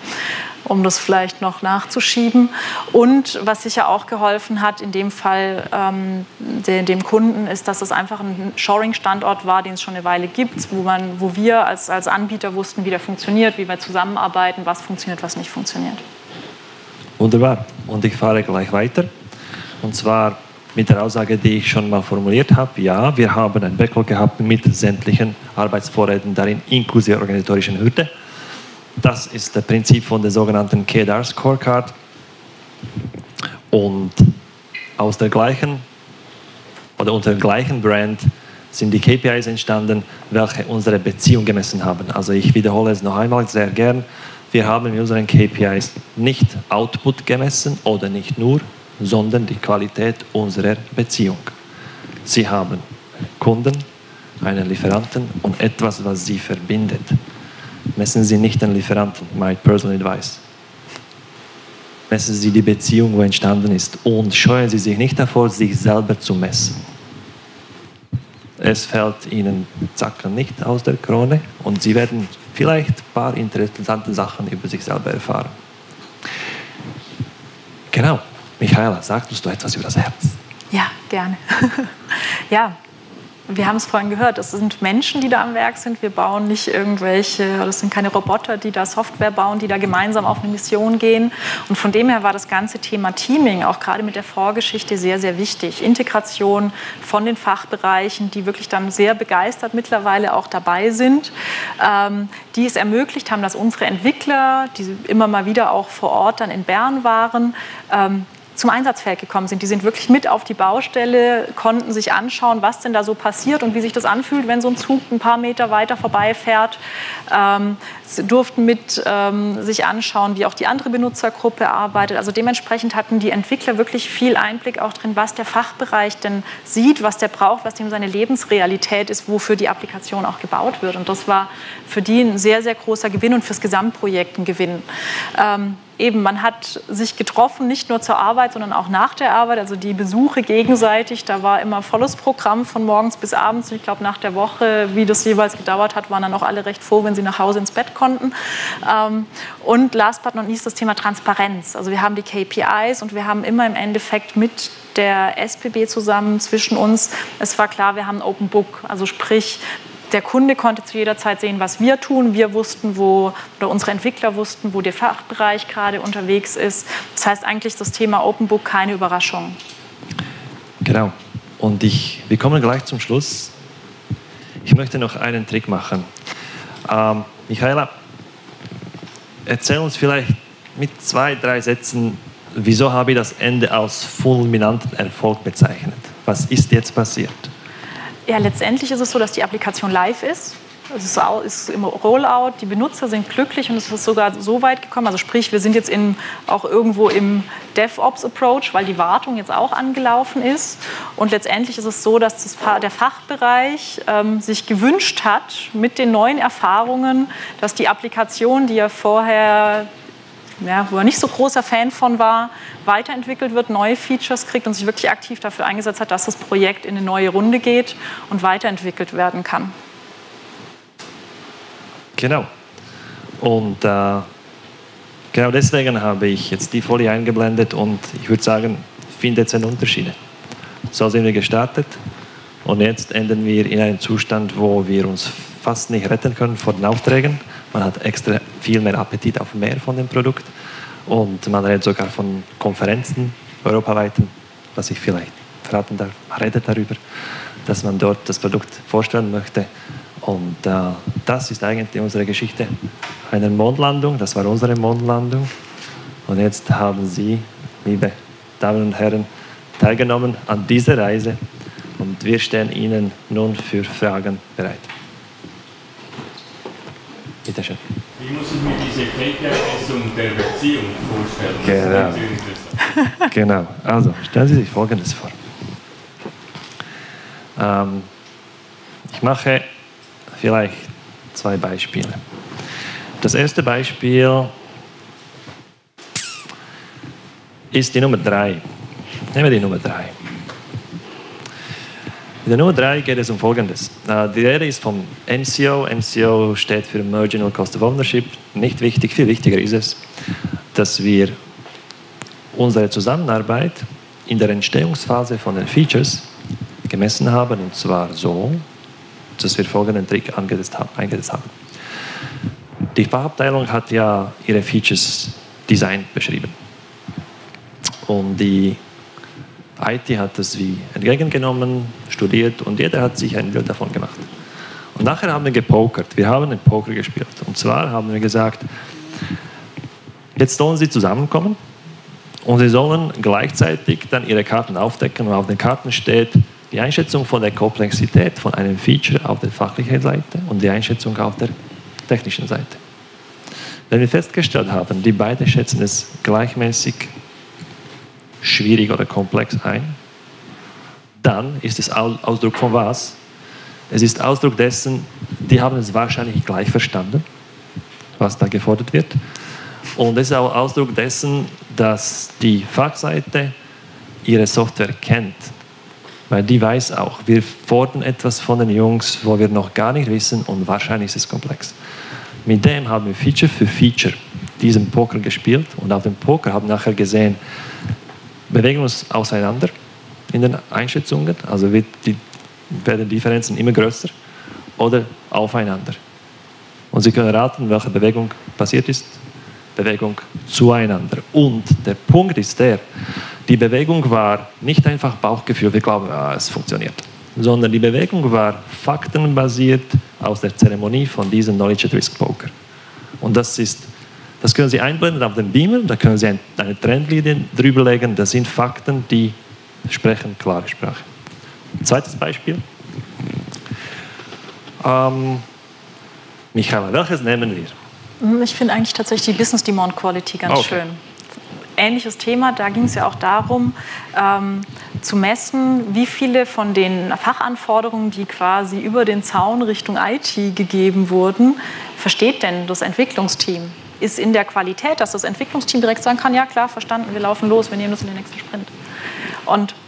um das vielleicht noch nachzuschieben. Und was sicher auch geholfen hat, in dem Fall dem Kunden, ist, dass es einfach ein Shoring-Standort war, den es schon eine Weile gibt, wo wir als Anbieter wussten, wie der funktioniert, wie wir zusammenarbeiten, was funktioniert, was nicht funktioniert. Wunderbar. Und ich fahre gleich weiter. Und zwar mit der Aussage, die ich schon mal formuliert habe. Ja, wir haben ein Backlog gehabt mit sämtlichen Arbeitsvorräten darin, inklusive organisatorischen Hürde. Das ist das Prinzip von der sogenannten KDAR Scorecard. Und aus der gleichen oder unter dem gleichen Brand sind die KPIs entstanden, welche unsere Beziehung gemessen haben. Also ich wiederhole es noch einmal sehr gern. Wir haben mit unseren KPIs nicht Output gemessen oder nicht nur, sondern die Qualität unserer Beziehung. Sie haben einen Kunden, einen Lieferanten und etwas, was sie verbindet. Messen Sie nicht den Lieferanten, my personal advice. Messen Sie die Beziehung, wo entstanden ist und scheuen Sie sich nicht davor, sich selber zu messen. Es fällt Ihnen Zacken nicht aus der Krone und Sie werden vielleicht ein paar interessante Sachen über sich selber erfahren. Genau. Michaela, sagtest du etwas über das Herz? Ja, gerne. Ja, wir haben es vorhin gehört, es sind Menschen, die da am Werk sind. Wir bauen nicht irgendwelche, das sind keine Roboter, die da Software bauen, die da gemeinsam auf eine Mission gehen. Und von dem her war das ganze Thema Teaming, auch gerade mit der Vorgeschichte, sehr, sehr wichtig. Integration von den Fachbereichen, die wirklich dann sehr begeistert mittlerweile auch dabei sind, die es ermöglicht haben, dass unsere Entwickler, die immer mal wieder auch vor Ort dann in Bern waren, zum Einsatzfeld gekommen sind. Die sind wirklich mit auf die Baustelle, konnten sich anschauen, was denn da so passiert und wie sich das anfühlt, wenn so ein Zug ein paar Meter weiter vorbeifährt. Sie durften mit sich anschauen, wie auch die andere Benutzergruppe arbeitet. Also dementsprechend hatten die Entwickler wirklich viel Einblick auch drin, was der Fachbereich denn sieht, was der braucht, was dem seine Lebensrealität ist, wofür die Applikation auch gebaut wird. Und das war für die ein sehr, sehr großer Gewinn und fürs Gesamtprojekt ein Gewinn. Eben, man hat sich getroffen, nicht nur zur Arbeit, sondern auch nach der Arbeit, also die Besuche gegenseitig, da war immer volles Programm von morgens bis abends. Ich glaube, nach der Woche, wie das jeweils gedauert hat, waren dann auch alle recht froh, wenn sie nach Hause ins Bett konnten. Und last but not least das Thema Transparenz. Also wir haben die KPIs und wir haben immer im Endeffekt mit der SBB zusammen zwischen uns, es war klar, wir haben ein Open Book, also sprich, der Kunde konnte zu jeder Zeit sehen, was wir tun. Wir wussten, unsere Entwickler wussten, wo der Fachbereich gerade unterwegs ist. Das heißt eigentlich das Thema Open Book, keine Überraschung. Genau. Und wir kommen gleich zum Schluss. Ich möchte noch einen Trick machen. Michaela, erzähl uns vielleicht mit zwei, drei Sätzen, wieso habe ich das Ende als fulminanten Erfolg bezeichnet? Was ist jetzt passiert? Ja, letztendlich ist es so, dass die Applikation live ist. Es ist im Rollout, die Benutzer sind glücklich und es ist sogar so weit gekommen, also sprich, wir sind jetzt auch irgendwo im DevOps-Approach, weil die Wartung jetzt auch angelaufen ist und letztendlich ist es so, dass der Fachbereich sich gewünscht hat, mit den neuen Erfahrungen, dass die Applikation, die ja vorher, ja, wo er nicht so großer Fan von war, weiterentwickelt wird, neue Features kriegt und sich wirklich aktiv dafür eingesetzt hat, dass das Projekt in eine neue Runde geht und weiterentwickelt werden kann. Genau. Und genau deswegen habe ich jetzt die Folie eingeblendet und ich würde sagen, findet jetzt einen Unterschied. So sind wir gestartet und jetzt enden wir in einem Zustand, wo wir uns fast nicht retten können vor den Aufträgen. Man hat extra viel mehr Appetit auf mehr von dem Produkt und man redet sogar von Konferenzen europaweit, was ich vielleicht verraten darf. Man redet darüber, dass man dort das Produkt vorstellen möchte. Und das ist eigentlich unsere Geschichte einer Mondlandung. Das war unsere Mondlandung. Und jetzt haben Sie, liebe Damen und Herren, teilgenommen an dieser Reise. Und wir stellen Ihnen nun für Fragen bereit. Bitte schön. Wie muss ich mir diese KDAR-Messung der Beziehung vorstellen? Genau. Genau. Also, stellen Sie sich Folgendes vor. Ich mache vielleicht zwei Beispiele. Das erste Beispiel ist die Nummer 3. Nehmen wir die Nummer 3. In der Nummer 3 geht es um Folgendes. Die Rede ist vom MCO. MCO steht für Marginal Cost of Ownership. Nicht wichtig, viel wichtiger ist es, dass wir unsere Zusammenarbeit in der Entstehungsphase von den Features gemessen haben, und zwar so, dass wir folgenden Trick eingesetzt haben. Die Fachabteilung hat ja ihre Features Design beschrieben. Und die IT hat das wie entgegengenommen, studiert und jeder hat sich ein Bild davon gemacht. Und nachher haben wir gepokert. Wir haben einen Poker gespielt. Und zwar haben wir gesagt, jetzt sollen sie zusammenkommen und sie sollen gleichzeitig dann ihre Karten aufdecken und auf den Karten steht, die Einschätzung von der Komplexität von einem Feature auf der fachlichen Seite und die Einschätzung auf der technischen Seite. Wenn wir festgestellt haben, die beiden schätzen es gleichmäßig schwierig oder komplex ein, dann ist es Ausdruck von was? Es ist Ausdruck dessen, die haben es wahrscheinlich gleich verstanden, was da gefordert wird. Und es ist auch Ausdruck dessen, dass die Fachseite ihre Software kennt. Weil die weiß auch, wir fordern etwas von den Jungs, wo wir noch gar nicht wissen und wahrscheinlich ist es komplex. Mit dem haben wir Feature für Feature diesen Poker gespielt und auf dem Poker haben wir nachher gesehen, bewegen wir uns auseinander in den Einschätzungen, also werden die Differenzen immer größer oder aufeinander. Und Sie können raten, welche Bewegung passiert ist. Bewegung zueinander. Und der Punkt ist der, die Bewegung war nicht einfach Bauchgefühl, wir glauben, ja, es funktioniert, sondern die Bewegung war faktenbasiert aus der Zeremonie von diesem Knowledge at Risk Poker. Und das können Sie einblenden auf den Beamer, da können Sie eine Trendlinie drüberlegen, das sind Fakten, die sprechen klare Sprache. Zweites Beispiel. Michaela, welches nehmen wir? Ich finde eigentlich tatsächlich die Business Demand Quality ganz schön. Ähnliches Thema, da ging es ja auch darum, zu messen, wie viele von den Fachanforderungen, die quasi über den Zaun Richtung IT gegeben wurden, versteht denn das Entwicklungsteam? Ist in der Qualität, dass das Entwicklungsteam direkt sagen kann, ja klar, verstanden, wir laufen los, wir nehmen das in den nächsten Sprint.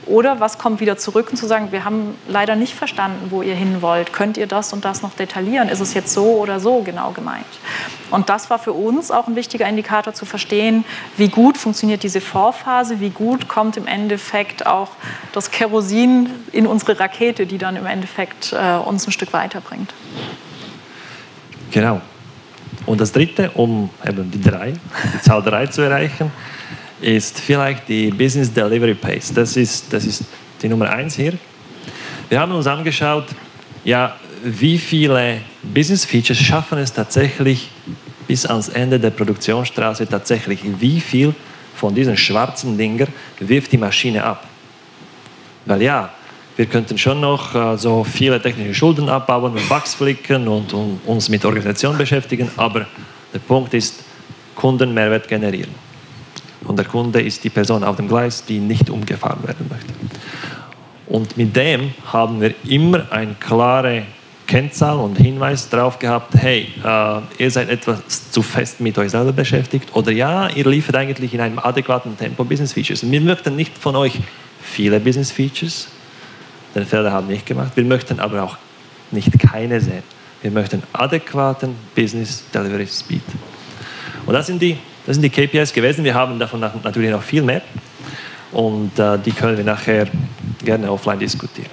Oder was kommt wieder zurück und zu sagen, wir haben leider nicht verstanden, wo ihr hin wollt. Könnt ihr das und das noch detaillieren? Ist es jetzt so oder so genau gemeint? Und das war für uns auch ein wichtiger Indikator zu verstehen, wie gut funktioniert diese Vorphase, wie gut kommt im Endeffekt auch das Kerosin in unsere Rakete, die dann im Endeffekt uns ein Stück weiterbringt. Genau. Und das Dritte, um eben die Zahl 3 zu erreichen, ist vielleicht die Business Delivery Pace. Das ist die Nummer 1 hier. Wir haben uns angeschaut, ja, wie viele Business Features schaffen es tatsächlich, bis ans Ende der Produktionsstraße tatsächlich, wie viel von diesen schwarzen Dingern wirft die Maschine ab. Weil ja, wir könnten schon noch so viele technische Schulden abbauen und Bugs flicken und uns mit Organisation beschäftigen, aber der Punkt ist, Kundenmehrwert generieren. Und der Kunde ist die Person auf dem Gleis, die nicht umgefahren werden möchte. Und mit dem haben wir immer eine klare Kennzahl und Hinweis darauf gehabt, hey, ihr seid etwas zu fest mit euch selber beschäftigt oder ja, ihr liefert eigentlich in einem adäquaten Tempo Business Features. Und wir möchten nicht von euch viele Business Features, den Fehler haben wir nicht gemacht, wir möchten aber auch nicht keine sehen. Wir möchten adäquaten Business Delivery Speed. Und das sind die KPIs gewesen, wir haben davon natürlich noch viel mehr und die können wir nachher gerne offline diskutieren.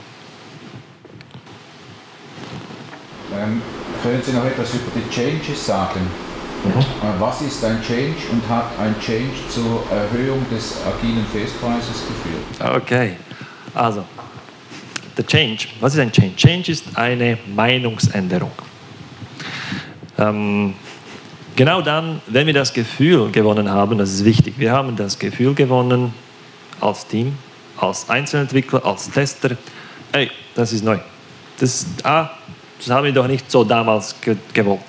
Können Sie noch etwas über die Changes sagen? Mhm. Was ist ein Change und hat ein Change zur Erhöhung des agilen Festpreises geführt? Okay, also der Change, was ist ein Change? Change ist eine Meinungsänderung. Genau dann, wenn wir das Gefühl gewonnen haben, das ist wichtig, wir haben das Gefühl gewonnen als Team, als Einzelentwickler, als Tester, ey, das ist neu. Das haben wir doch nicht so damals gewollt.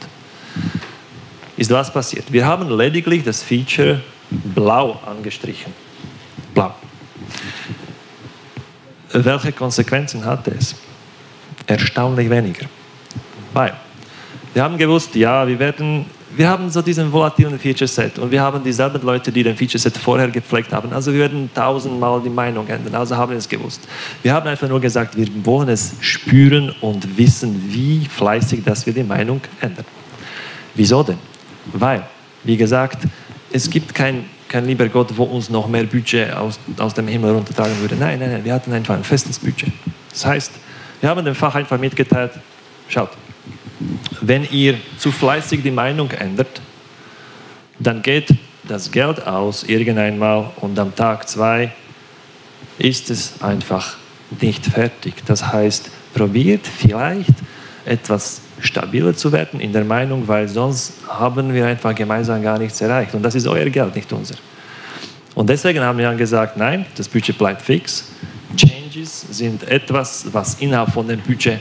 Ist was passiert? Wir haben lediglich das Feature blau angestrichen. Blau. Welche Konsequenzen hatte es? Erstaunlich weniger. Weil wir haben gewusst, ja, wir haben so diesen volatilen Feature-Set und wir haben dieselben Leute, die den Feature-Set vorher gepflegt haben. Also wir werden 1000-mal die Meinung ändern, also haben wir es gewusst. Wir haben einfach nur gesagt, wir wollen es spüren und wissen, wie fleißig, dass wir die Meinung ändern. Wieso denn? Weil, wie gesagt, es gibt kein lieber Gott, wo uns noch mehr Budget aus dem Himmel runtertragen würde. Nein, nein, nein, wir hatten einfach ein festes Budget. Das heißt, wir haben dem Fach einfach mitgeteilt, schaut, wenn ihr zu fleißig die Meinung ändert, dann geht das Geld aus irgendeinmal und am Tag 2 ist es einfach nicht fertig. Das heißt, probiert vielleicht etwas stabiler zu werden in der Meinung, weil sonst haben wir einfach gemeinsam gar nichts erreicht. Und das ist euer Geld, nicht unser. Und deswegen haben wir dann gesagt, nein, das Budget bleibt fix. Changes sind etwas, was innerhalb von dem Budget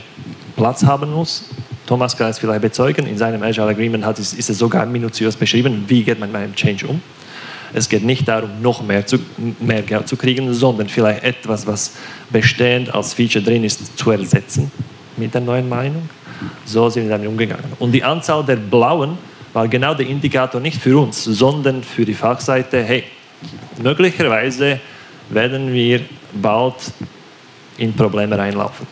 Platz haben muss. Thomas kann es vielleicht bezeugen, in seinem Agile Agreement ist es sogar minutiös beschrieben, wie geht man mit einem Change um. Es geht nicht darum, noch mehr Geld zu kriegen, sondern vielleicht etwas, was bestehend als Feature drin ist, zu ersetzen mit der neuen Meinung. So sind wir damit umgegangen. Und die Anzahl der blauen war genau der Indikator nicht für uns, sondern für die Fachseite, hey, möglicherweise werden wir bald in Probleme reinlaufen.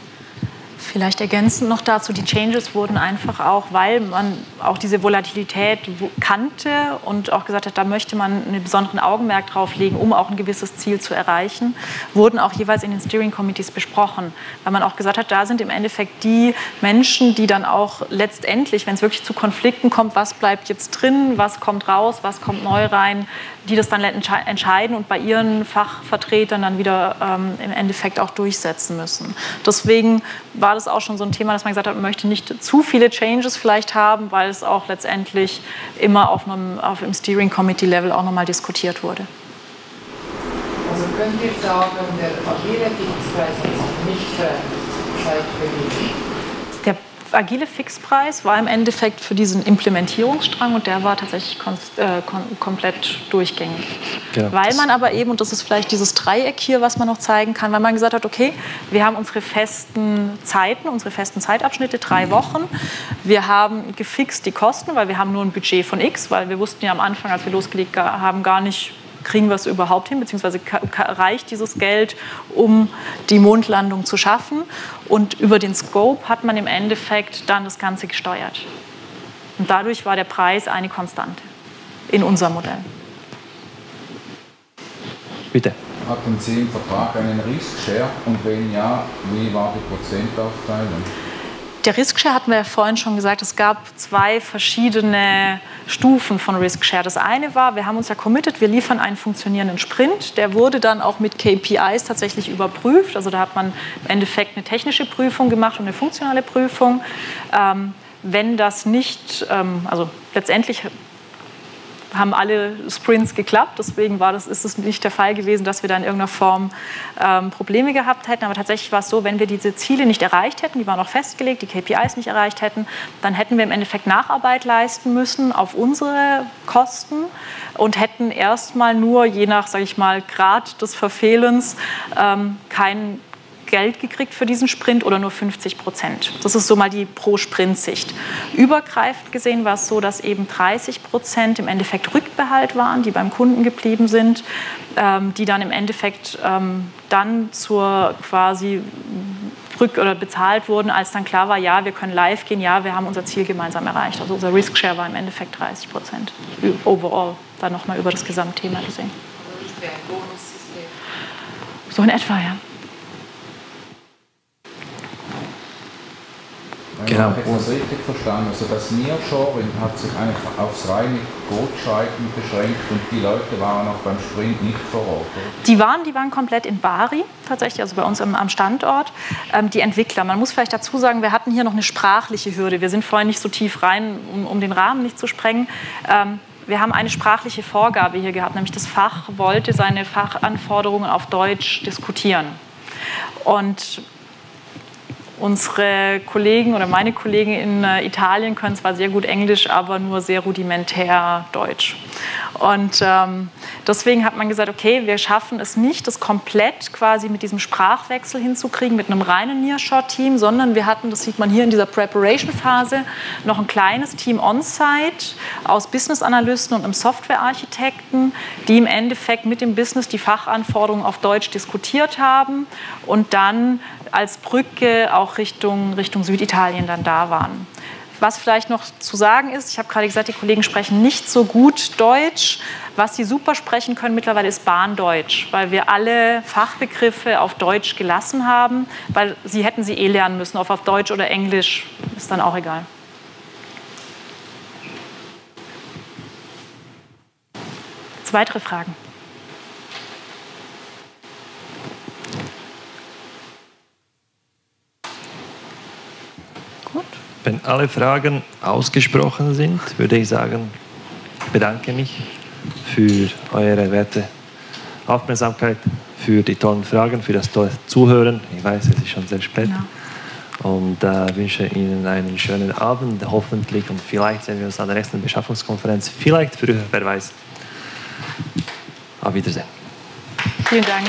Vielleicht ergänzend noch dazu, die Changes wurden einfach auch, weil man auch diese Volatilität kannte und auch gesagt hat, da möchte man einen besonderen Augenmerk drauf legen, um auch ein gewisses Ziel zu erreichen, wurden auch jeweils in den Steering Committees besprochen, weil man auch gesagt hat, da sind im Endeffekt die Menschen, die dann auch letztendlich, wenn es wirklich zu Konflikten kommt, was bleibt jetzt drin, was kommt raus, was kommt neu rein, die das dann entscheiden und bei ihren Fachvertretern dann wieder im Endeffekt auch durchsetzen müssen. Deswegen war das auch schon so ein Thema, dass man gesagt hat, man möchte nicht zu viele Changes vielleicht haben, weil es auch letztendlich immer auf dem Steering Committee Level auch nochmal diskutiert wurde. Also könnt ihr sagen, der agile Fixpreis ist nicht zeitbedingt? Der agile Fixpreis war im Endeffekt für diesen Implementierungsstrang und der war tatsächlich komplett durchgängig. Genau. Weil man aber eben, und das ist vielleicht dieses Dreieck hier, was man noch zeigen kann, weil man gesagt hat, okay, wir haben unsere festen Zeiten, unsere festen Zeitabschnitte, 3 Wochen. Wir haben gefixt die Kosten, weil wir haben nur ein Budget von X, weil wir wussten ja am Anfang, als wir losgelegt haben, gar nicht, kriegen wir es überhaupt hin, beziehungsweise reicht dieses Geld, um die Mondlandung zu schaffen. Und über den Scope hat man im Endeffekt dann das Ganze gesteuert. Und dadurch war der Preis eine Konstante in unserem Modell. Bitte. Hatten Sie im Vertrag einen Risk-Share und wenn ja, wie war die Prozentaufteilung? Der Risk-Share hatten wir ja vorhin schon gesagt, es gab 2 verschiedene Stufen von Risk-Share. Das eine war, wir haben uns ja committed, wir liefern einen funktionierenden Sprint. Der wurde dann auch mit KPIs tatsächlich überprüft. Also da hat man im Endeffekt eine technische Prüfung gemacht und eine funktionale Prüfung. Wenn das nicht, also letztendlich haben alle Sprints geklappt, deswegen ist es nicht der Fall gewesen, dass wir da in irgendeiner Form Probleme gehabt hätten. Aber tatsächlich war es so, wenn wir diese Ziele nicht erreicht hätten, die waren auch festgelegt, die KPIs nicht erreicht hätten, dann hätten wir im Endeffekt Nacharbeit leisten müssen auf unsere Kosten und hätten erstmal nur je nach, sage ich mal, Grad des Verfehlens keinen Geld gekriegt für diesen Sprint oder nur 50%. Das ist so mal die Pro-Sprint-Sicht. Übergreifend gesehen war es so, dass eben 30% im Endeffekt Rückbehalt waren, die beim Kunden geblieben sind, die dann im Endeffekt dann zur quasi bezahlt wurden, als dann klar war, ja, wir können live gehen, ja, wir haben unser Ziel gemeinsam erreicht. Also unser Risk-Share war im Endeffekt 30% overall, dann nochmal über das Gesamtthema gesehen. Also nicht mehr ein Bonussystem. So in etwa, ja. Genau. Ich habe es richtig verstanden. Also das Nearshoring hat sich einfach aufs reine Gutschreiben beschränkt und die Leute waren auch beim Sprint nicht vor Ort. Die waren komplett in Bari tatsächlich, also bei uns am Standort. Die Entwickler, man muss vielleicht dazu sagen, wir hatten hier noch eine sprachliche Hürde. Wir sind vorhin nicht so tief rein, um den Rahmen nicht zu sprengen. Wir haben eine sprachliche Vorgabe hier gehabt, nämlich das Fach wollte seine Fachanforderungen auf Deutsch diskutieren. Und unsere Kollegen oder meine Kollegen in Italien können zwar sehr gut Englisch, aber nur sehr rudimentär Deutsch. Und deswegen hat man gesagt, okay, wir schaffen es nicht, das komplett quasi mit diesem Sprachwechsel hinzukriegen, mit einem reinen Nearshore-Team, sondern wir hatten, das sieht man hier in dieser Preparation-Phase, noch ein kleines Team on-site aus Business-Analysten und einem Software-Architekten, die im Endeffekt mit dem Business die Fachanforderungen auf Deutsch diskutiert haben und dann als Brücke auch Richtung Süditalien dann da waren. Was vielleicht noch zu sagen ist, ich habe gerade gesagt, die Kollegen sprechen nicht so gut Deutsch. Was sie super sprechen können mittlerweile ist Bahndeutsch, weil wir alle Fachbegriffe auf Deutsch gelassen haben, weil sie hätten sie eh lernen müssen, ob auf Deutsch oder Englisch, ist dann auch egal. Jetzt weitere Fragen? Wenn alle Fragen ausgesprochen sind, würde ich sagen, ich bedanke mich für eure werte Aufmerksamkeit, für die tollen Fragen, für das tolle Zuhören. Ich weiß, es ist schon sehr spät. Ja. Und wünsche Ihnen einen schönen Abend, hoffentlich. Und vielleicht sehen wir uns an der nächsten Beschaffungskonferenz, vielleicht früher, wer weiß. Auf Wiedersehen. Vielen Dank.